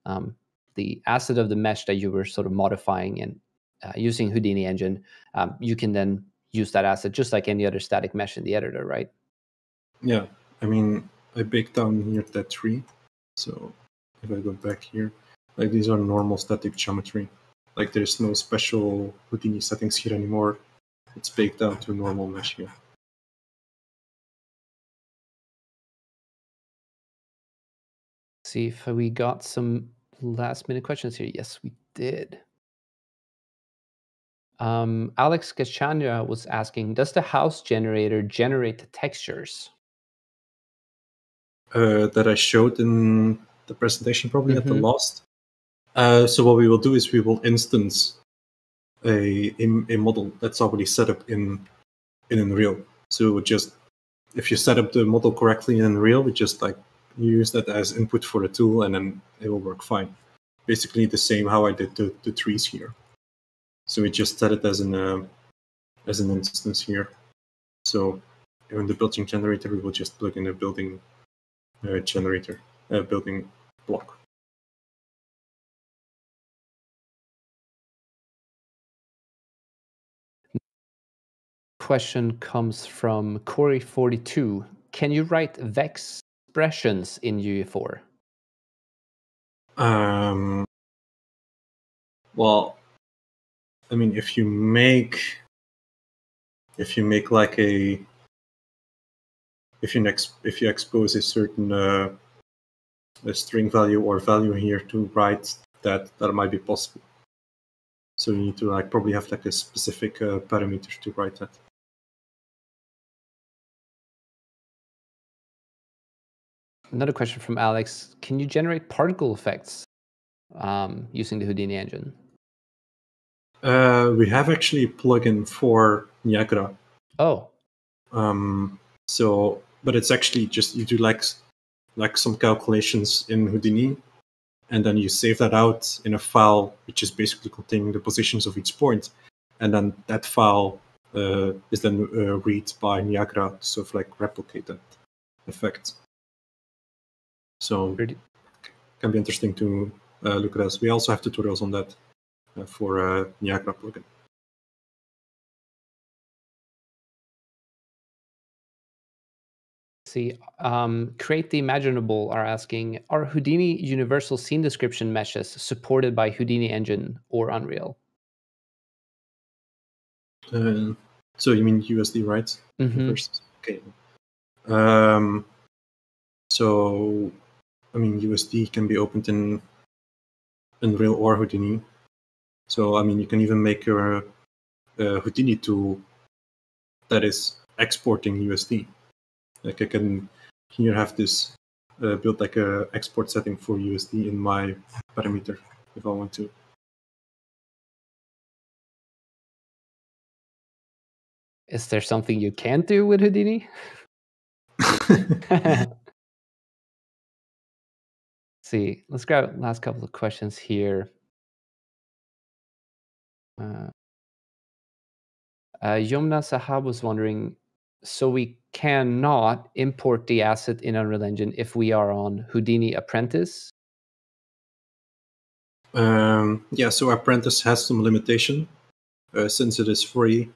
um, the asset of the mesh that you were sort of modifying and uh, using Houdini engine, um, you can then use that asset just like any other static mesh in the editor, right? Yeah, I mean, I baked down here that tree, so. If I go back here, like these are normal static geometry. Like there's no special Houdini settings here anymore. It's baked down to normal mesh here. See if we got some last minute questions here. Yes, we did. Um, Alex Kachandra was asking, does the house generator generate the textures? Uh, that I showed in the presentation probably mm-hmm. at the last. Uh, so what we will do is we will instance a, a, a model that's already set up in in Unreal. So just if you set up the model correctly in Unreal, we just like use that as input for the tool, and then it will work fine. Basically the same how I did the, the trees here. So we just set it as an uh, as an instance here. So in the building generator, we will just plug in a building uh, generator, uh, building block. Question comes from Corey forty-two. Can you write vex expressions in U E four? Um, well, I mean, if you make, if you make like a, if you next, if you expose a certain uh, a string value or value here to write that, that might be possible. So you need to like probably have like a specific uh, parameter to write that. Another question from Alex. Can you generate particle effects um, using the Houdini engine? Uh, we have actually a plugin for Niagara. Oh. Um, so, but it's actually just, you do like, like some calculations in Houdini, and then you save that out in a file which is basically containing the positions of each point, and then that file uh, is then uh, read by Niagara to sort of like replicate that effect. So it can be interesting to uh, look at us. We also have tutorials on that uh, for uh, Niagara plugin. See, um, Create the Imaginable are asking, are Houdini universal scene description meshes supported by Houdini Engine or Unreal? Uh, so you mean U S D, right? Mm-hmm. First, okay. Um, so, I mean, U S D can be opened in Unreal or Houdini. So, I mean, you can even make a, a Houdini tool that is exporting U S D. Like I can here have this uh, build like a export setting for U S D in my parameter if I want to. Is there something you can't do with Houdini? See, let's grab the last couple of questions here. Uh, uh, Yomna Sahab was wondering, so we cannot import the asset in Unreal Engine if we are on Houdini Apprentice? Um, yeah, so Apprentice has some limitation uh, since it is free.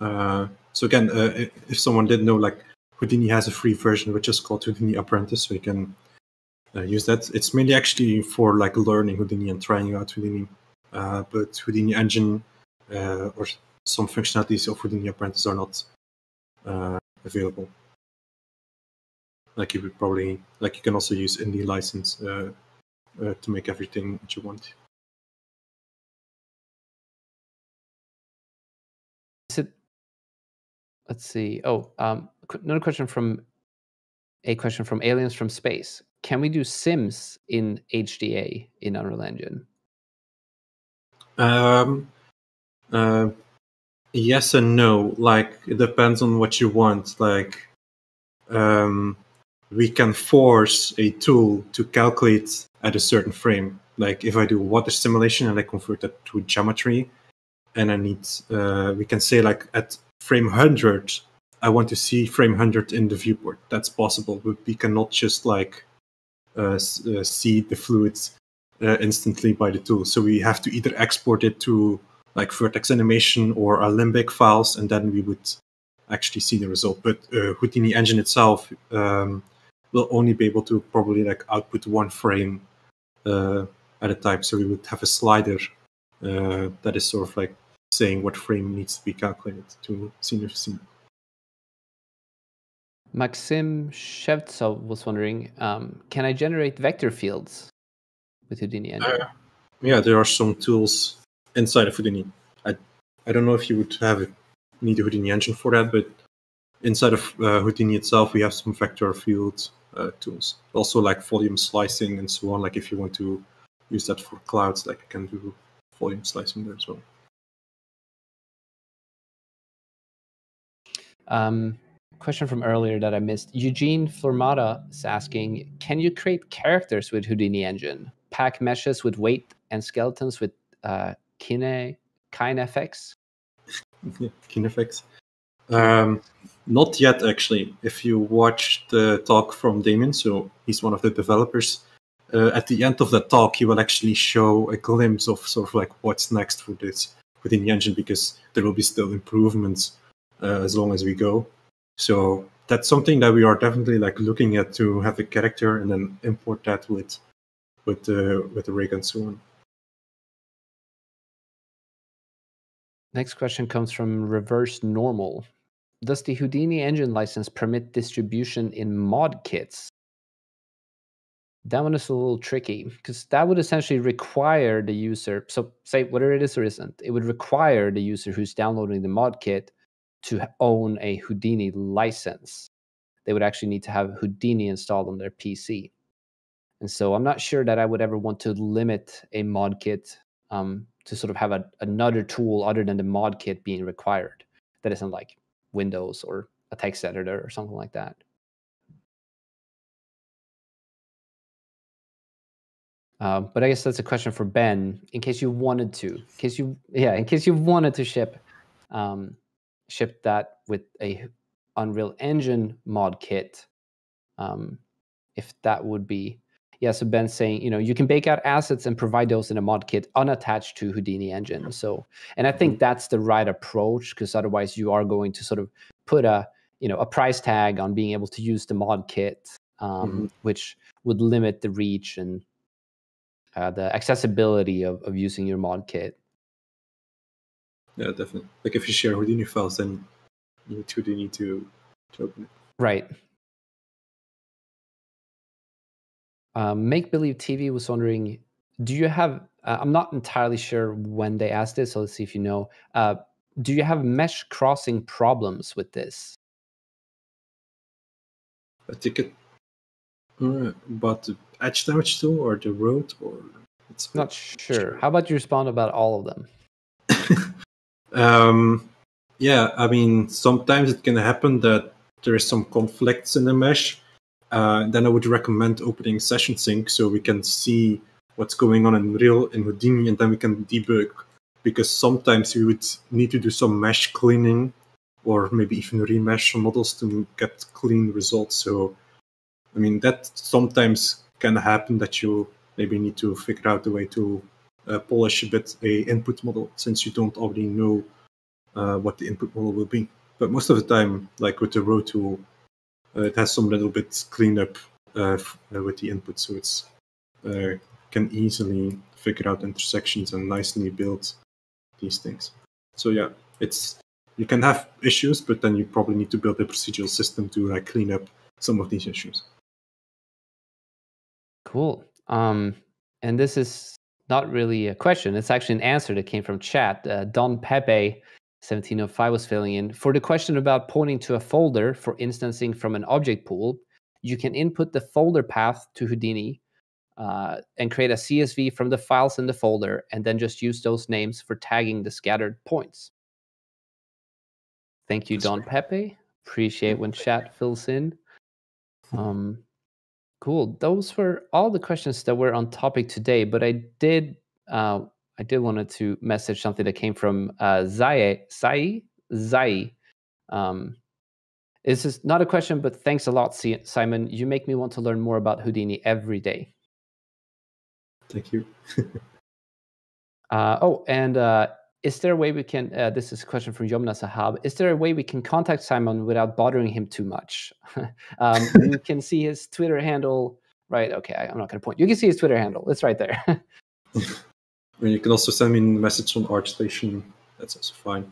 Uh, so again, uh, if someone didn't know, like Houdini has a free version which is called Houdini Apprentice, so you can uh, use that. It's mainly actually for like learning Houdini and trying out Houdini. Uh, but Houdini Engine uh, or some functionalities of Houdini Apprentice are not uh, available. Like you would probably, like you can also use N D license uh, uh, to make everything that you want. Is it? Let's see. Oh, um, another question from a question from Aliens from Space. Can we do Sims in H D A in Unreal Engine? Um, uh, yes and no. Like, it depends on what you want. Like, um, we can force a tool to calculate at a certain frame. Like, if I do water simulation and I convert that to geometry, and I need, uh, we can say like at frame one hundred, I want to see frame one hundred in the viewport. That's possible, but we cannot just like uh, uh, see the fluids Uh, instantly by the tool. So we have to either export it to like vertex animation or Alembic files, and then we would actually see the result. But uh, Houdini Engine itself um, will only be able to probably like output one frame uh, at a time. So we would have a slider uh, that is sort of like saying what frame needs to be calculated to scene to scene. Maxim Shevtsov was wondering, um, can I generate vector fields with Houdini Engine? Uh, yeah, there are some tools inside of Houdini. I I don't know if you would have it, need a Houdini Engine for that, but inside of uh, Houdini itself, we have some vector field uh, tools. Also, like volume slicing and so on. Like if you want to use that for clouds, like you can do volume slicing there as well. Um, question from earlier that I missed. Eugene Flormata is asking, can you create characters with Houdini Engine? Pack meshes with weight and skeletons with uh, Kine KineFX? Yeah, KineFX. Um, not yet, actually. If you watch the talk from Damien, so he's one of the developers, uh, at the end of the talk, he will actually show a glimpse of sort of like what's next for this within the engine, because there will be still improvements uh, as long as we go. So that's something that we are definitely like looking at, to have a character and then import that with with the uh, with the rig and so on. Next question comes from Reverse Normal. Does the Houdini Engine license permit distribution in mod kits? That one is a little tricky, because that would essentially require the user, so say whether it is or isn't, it would require the user who's downloading the mod kit to own a Houdini license. They would actually need to have Houdini installed on their P C. And so I'm not sure that I would ever want to limit a mod kit um, to sort of have a, another tool other than the mod kit being required. That isn't like Windows or a text editor or something like that. Uh, but I guess that's a question for Ben. In case you wanted to, in case you, yeah, in case you wanted to ship, um, ship that with a Unreal Engine mod kit, um, if that would be. Yeah, so Ben's saying, you know, you can bake out assets and provide those in a mod kit unattached to Houdini Engine. So, and I think that's the right approach, because otherwise you are going to sort of put a, you know, a price tag on being able to use the mod kit, um, mm-hmm. which would limit the reach and uh, the accessibility of, of using your mod kit. Yeah, definitely. Like if you share Houdini files, then you too do need to, to open it. Right. Uh, Make Believe T V was wondering, do you have, uh, I'm not entirely sure when they asked this, so let's see if you know. Uh, do you have mesh crossing problems with this? I think it, uh, about the edge damage tool or the road, or it's not sure. How about you respond about all of them? um, Yeah, I mean, sometimes it can happen that there is some conflicts in the mesh. Uh, then I would recommend opening Session Sync so we can see what's going on in real in Houdini, and then we can debug. Because sometimes we would need to do some mesh cleaning, or maybe even remesh some models to get clean results. So, I mean, that sometimes can happen that you maybe need to figure out a way to uh, polish a bit a input model, since you don't already know uh, what the input model will be. But most of the time, like with the row tool, uh, it has some little bit cleanup uh, with the input, so it's uh, can easily figure out intersections and nicely build these things. So yeah, it's you can have issues, but then you probably need to build a procedural system to like clean up some of these issues. Cool. Um, and this is not really a question. It's actually an answer that came from chat. Uh, Don Pepe seventeen oh five was filling in. For the question about pointing to a folder for instancing from an object pool, you can input the folder path to Houdini uh, and create a C S V from the files in the folder, and then just use those names for tagging the scattered points. Thank you, Don Pepe. Appreciate when chat fills in. Um, cool. Those were all the questions that were on topic today. But I did, uh, I did wanted to message something that came from uh, Zai Zai Zai. Um, this is not a question, but thanks a lot, Simon. You make me want to learn more about Houdini every day. Thank you. uh, oh, and. Uh, Is there a way we can, uh, this is a question from Yomna Sahab, is there a way we can contact Simon without bothering him too much? um, you can see his Twitter handle, right? Okay, I'm not going to point. You can see his Twitter handle. It's right there. I mean, you can also send me a message on ArtStation. That's also fine.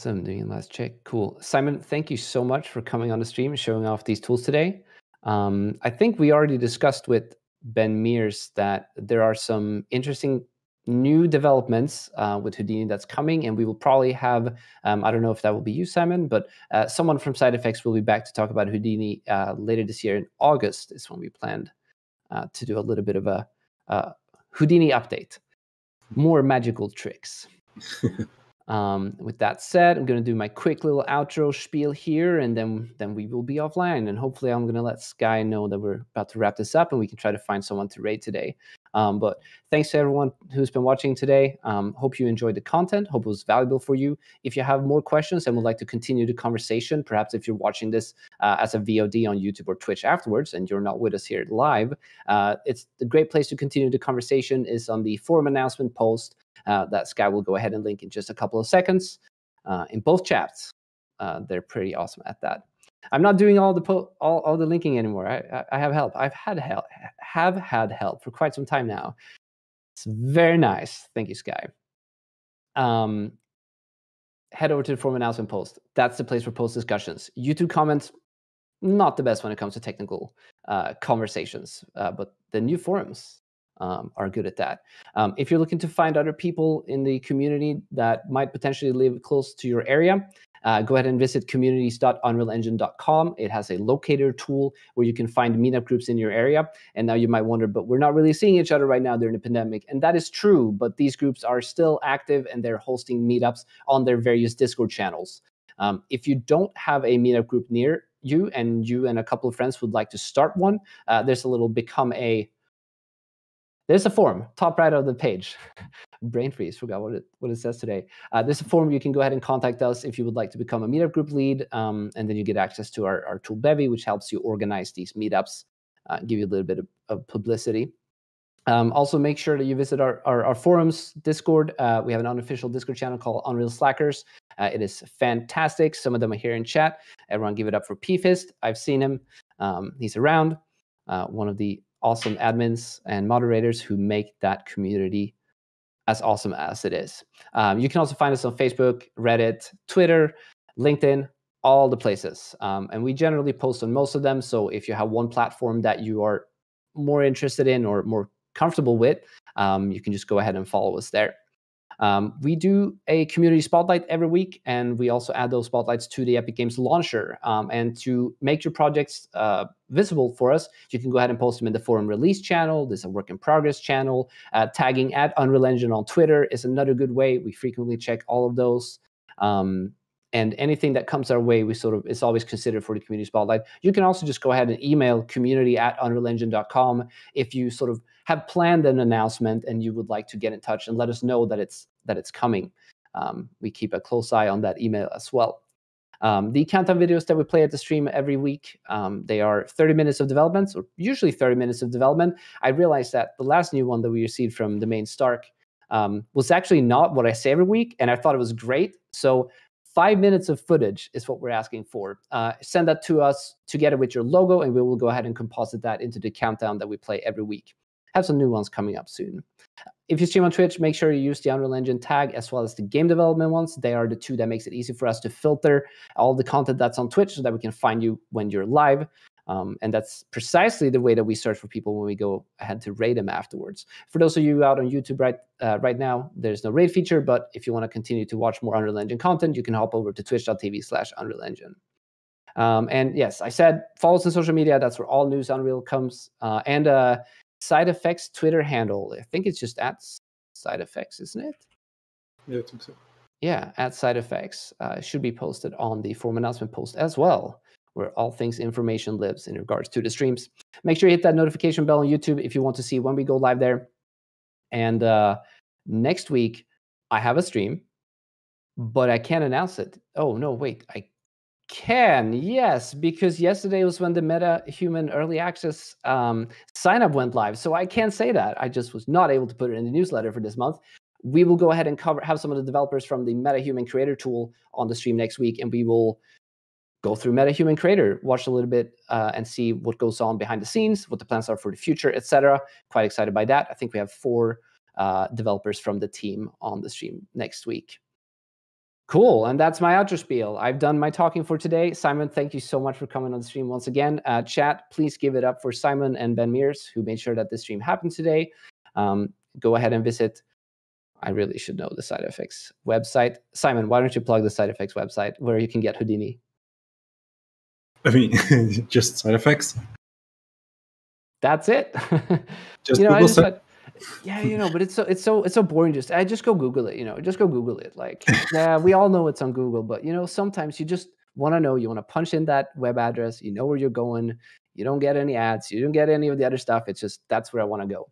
So I'm doing a last check. Cool. Simon, thank you so much for coming on the stream and showing off these tools today. Um, I think we already discussed with Ben Mears that there are some interesting new developments uh, with Houdini that's coming, and we will probably have, um, I don't know if that will be you, Simon, but uh, someone from SideFX will be back to talk about Houdini uh, later this year in August is when we planned uh, to do a little bit of a uh, Houdini update. More magical tricks. um, with that said, I'm going to do my quick little outro spiel here, and then, then we will be offline, and hopefully I'm going to let Sky know that we're about to wrap this up and we can try to find someone to raid today. Um, but thanks to everyone who's been watching today. Um, hope you enjoyed the content. Hope it was valuable for you. If you have more questions and would like to continue the conversation, perhaps if you're watching this uh, as a V O D on YouTube or Twitch afterwards and you're not with us here live, uh, it's a great place to continue the conversation is on the forum announcement post uh, that Sky will go ahead and link in just a couple of seconds uh, in both chats. Uh, they're pretty awesome at that. I'm not doing all the po all, all the linking anymore. I, I have help. I've had help. Have had help for quite some time now. It's very nice. Thank you, Sky. Um, head over to the forum announcement post. That's the place for post discussions. YouTube comments, not the best when it comes to technical uh, conversations, uh, but the new forums um, are good at that. Um, if you're looking to find other people in the community that might potentially live close to your area, Uh, go ahead and visit communities dot unreal engine dot com. It has a locator tool where you can find meetup groups in your area. And now you might wonder, but we're not really seeing each other right now during the pandemic. And that is true, but these groups are still active and they're hosting meetups on their various Discord channels. Um, if you don't have a meetup group near you and you and a couple of friends would like to start one, uh, there's a little become a, there's a form, top right of the page. Brain freeze, forgot what it, what it says today. Uh, there's a form you can go ahead and contact us if you would like to become a meetup group lead, um, and then you get access to our, our tool Bevy, which helps you organize these meetups, uh, give you a little bit of, of publicity. Um, also, make sure that you visit our, our, our forums, Discord. Uh, we have an unofficial Discord channel called Unreal Slackers. Uh, it is fantastic. Some of them are here in chat. Everyone give it up for P Fist. I've seen him. Um, he's around. Uh, one of the awesome admins and moderators who make that community as awesome as it is. Um, you can also find us on Facebook, Reddit, Twitter, LinkedIn, all the places. Um, and we generally post on most of them. So if you have one platform that you are more interested in or more comfortable with, um, you can just go ahead and follow us there. Um, we do a community spotlight every week, and we also add those spotlights to the Epic Games Launcher. Um, and to make your projects uh, visible for us, you can go ahead and post them in the forum release channel. There's a work in progress channel. Uh, tagging at Unreal Engine on Twitter is another good way. We frequently check all of those. Um, and anything that comes our way, we sort of it's always considered for the community spotlight. You can also just go ahead and email community at unreal engine dot com if you sort of have planned an announcement and you would like to get in touch and let us know that it's that it's coming. Um, we keep a close eye on that email as well. Um, the countdown videos that we play at the stream every week, um, they are thirty minutes of development, or usually thirty minutes of development. I realized that the last new one that we received from the main Stark um, was actually not what I say every week, and I thought it was great. So five minutes of footage is what we're asking for. Uh, send that to us together with your logo, and we will go ahead and composite that into the countdown that we play every week. Have some new ones coming up soon. If you stream on Twitch, make sure you use the Unreal Engine tag as well as the game development ones. They are the two that makes it easy for us to filter all the content that's on Twitch so that we can find you when you're live. Um, and that's precisely the way that we search for people when we go ahead to rate them afterwards. For those of you out on YouTube right uh, right now, there's no rate feature, but if you want to continue to watch more Unreal Engine content, you can hop over to twitch dot t v slash Unreal Engine. Um, and yes, I said follow us on social media. That's where all news Unreal comes. Uh, and uh, SideFX Twitter handle. I think it's just at SideFX, isn't it? Yeah, I think so. Yeah, at SideFX. Uh, should be posted on the forum announcement post as well, where all things information lives in regards to the streams. Make sure you hit that notification bell on YouTube if you want to see when we go live there. And uh, next week, I have a stream, but I can't announce it. Oh, no, wait, I can, yes, because yesterday was when the MetaHuman Early Access um, sign-up went live, so I can't say that. I just was not able to put it in the newsletter for this month. We will go ahead and cover have some of the developers from the MetaHuman Creator tool on the stream next week, and we will go through MetaHuman Creator, watch a little bit, uh, and see what goes on behind the scenes, what the plans are for the future, et cetera. Quite excited by that. I think we have four uh, developers from the team on the stream next week. Cool, and that's my outro spiel. I've done my talking for today. Simon, thank you so much for coming on the stream once again. Uh, chat, please give it up for Simon and Ben Mears, who made sure that this stream happened today. Um, go ahead and visit, I really should know the SideFX website. Simon, why don't you plug the SideFX website where you can get Houdini? I mean, just SideFX. That's it. Just you know, Google SideFX. Yeah, you know, but it's so it's so it's so boring. Just I just go Google it, you know. Just go Google it. Like, yeah, we all know it's on Google, but you know, sometimes you just want to know. You want to punch in that web address. You know where you're going. You don't get any ads. You don't get any of the other stuff. It's just that's where I want to go.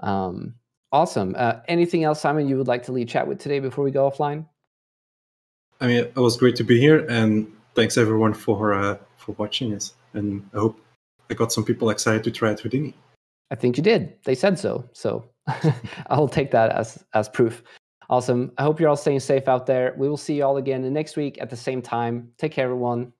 Um, awesome. Uh, anything else, Simon? You would like to lead chat with today before we go offline? I mean, it was great to be here, and thanks everyone for uh, for watching us. And I hope I got some people excited to try out Houdini. I think you did. They said so. So I'll take that as, as proof. Awesome. I hope you're all staying safe out there. We will see you all again next week at the same time. Take care, everyone.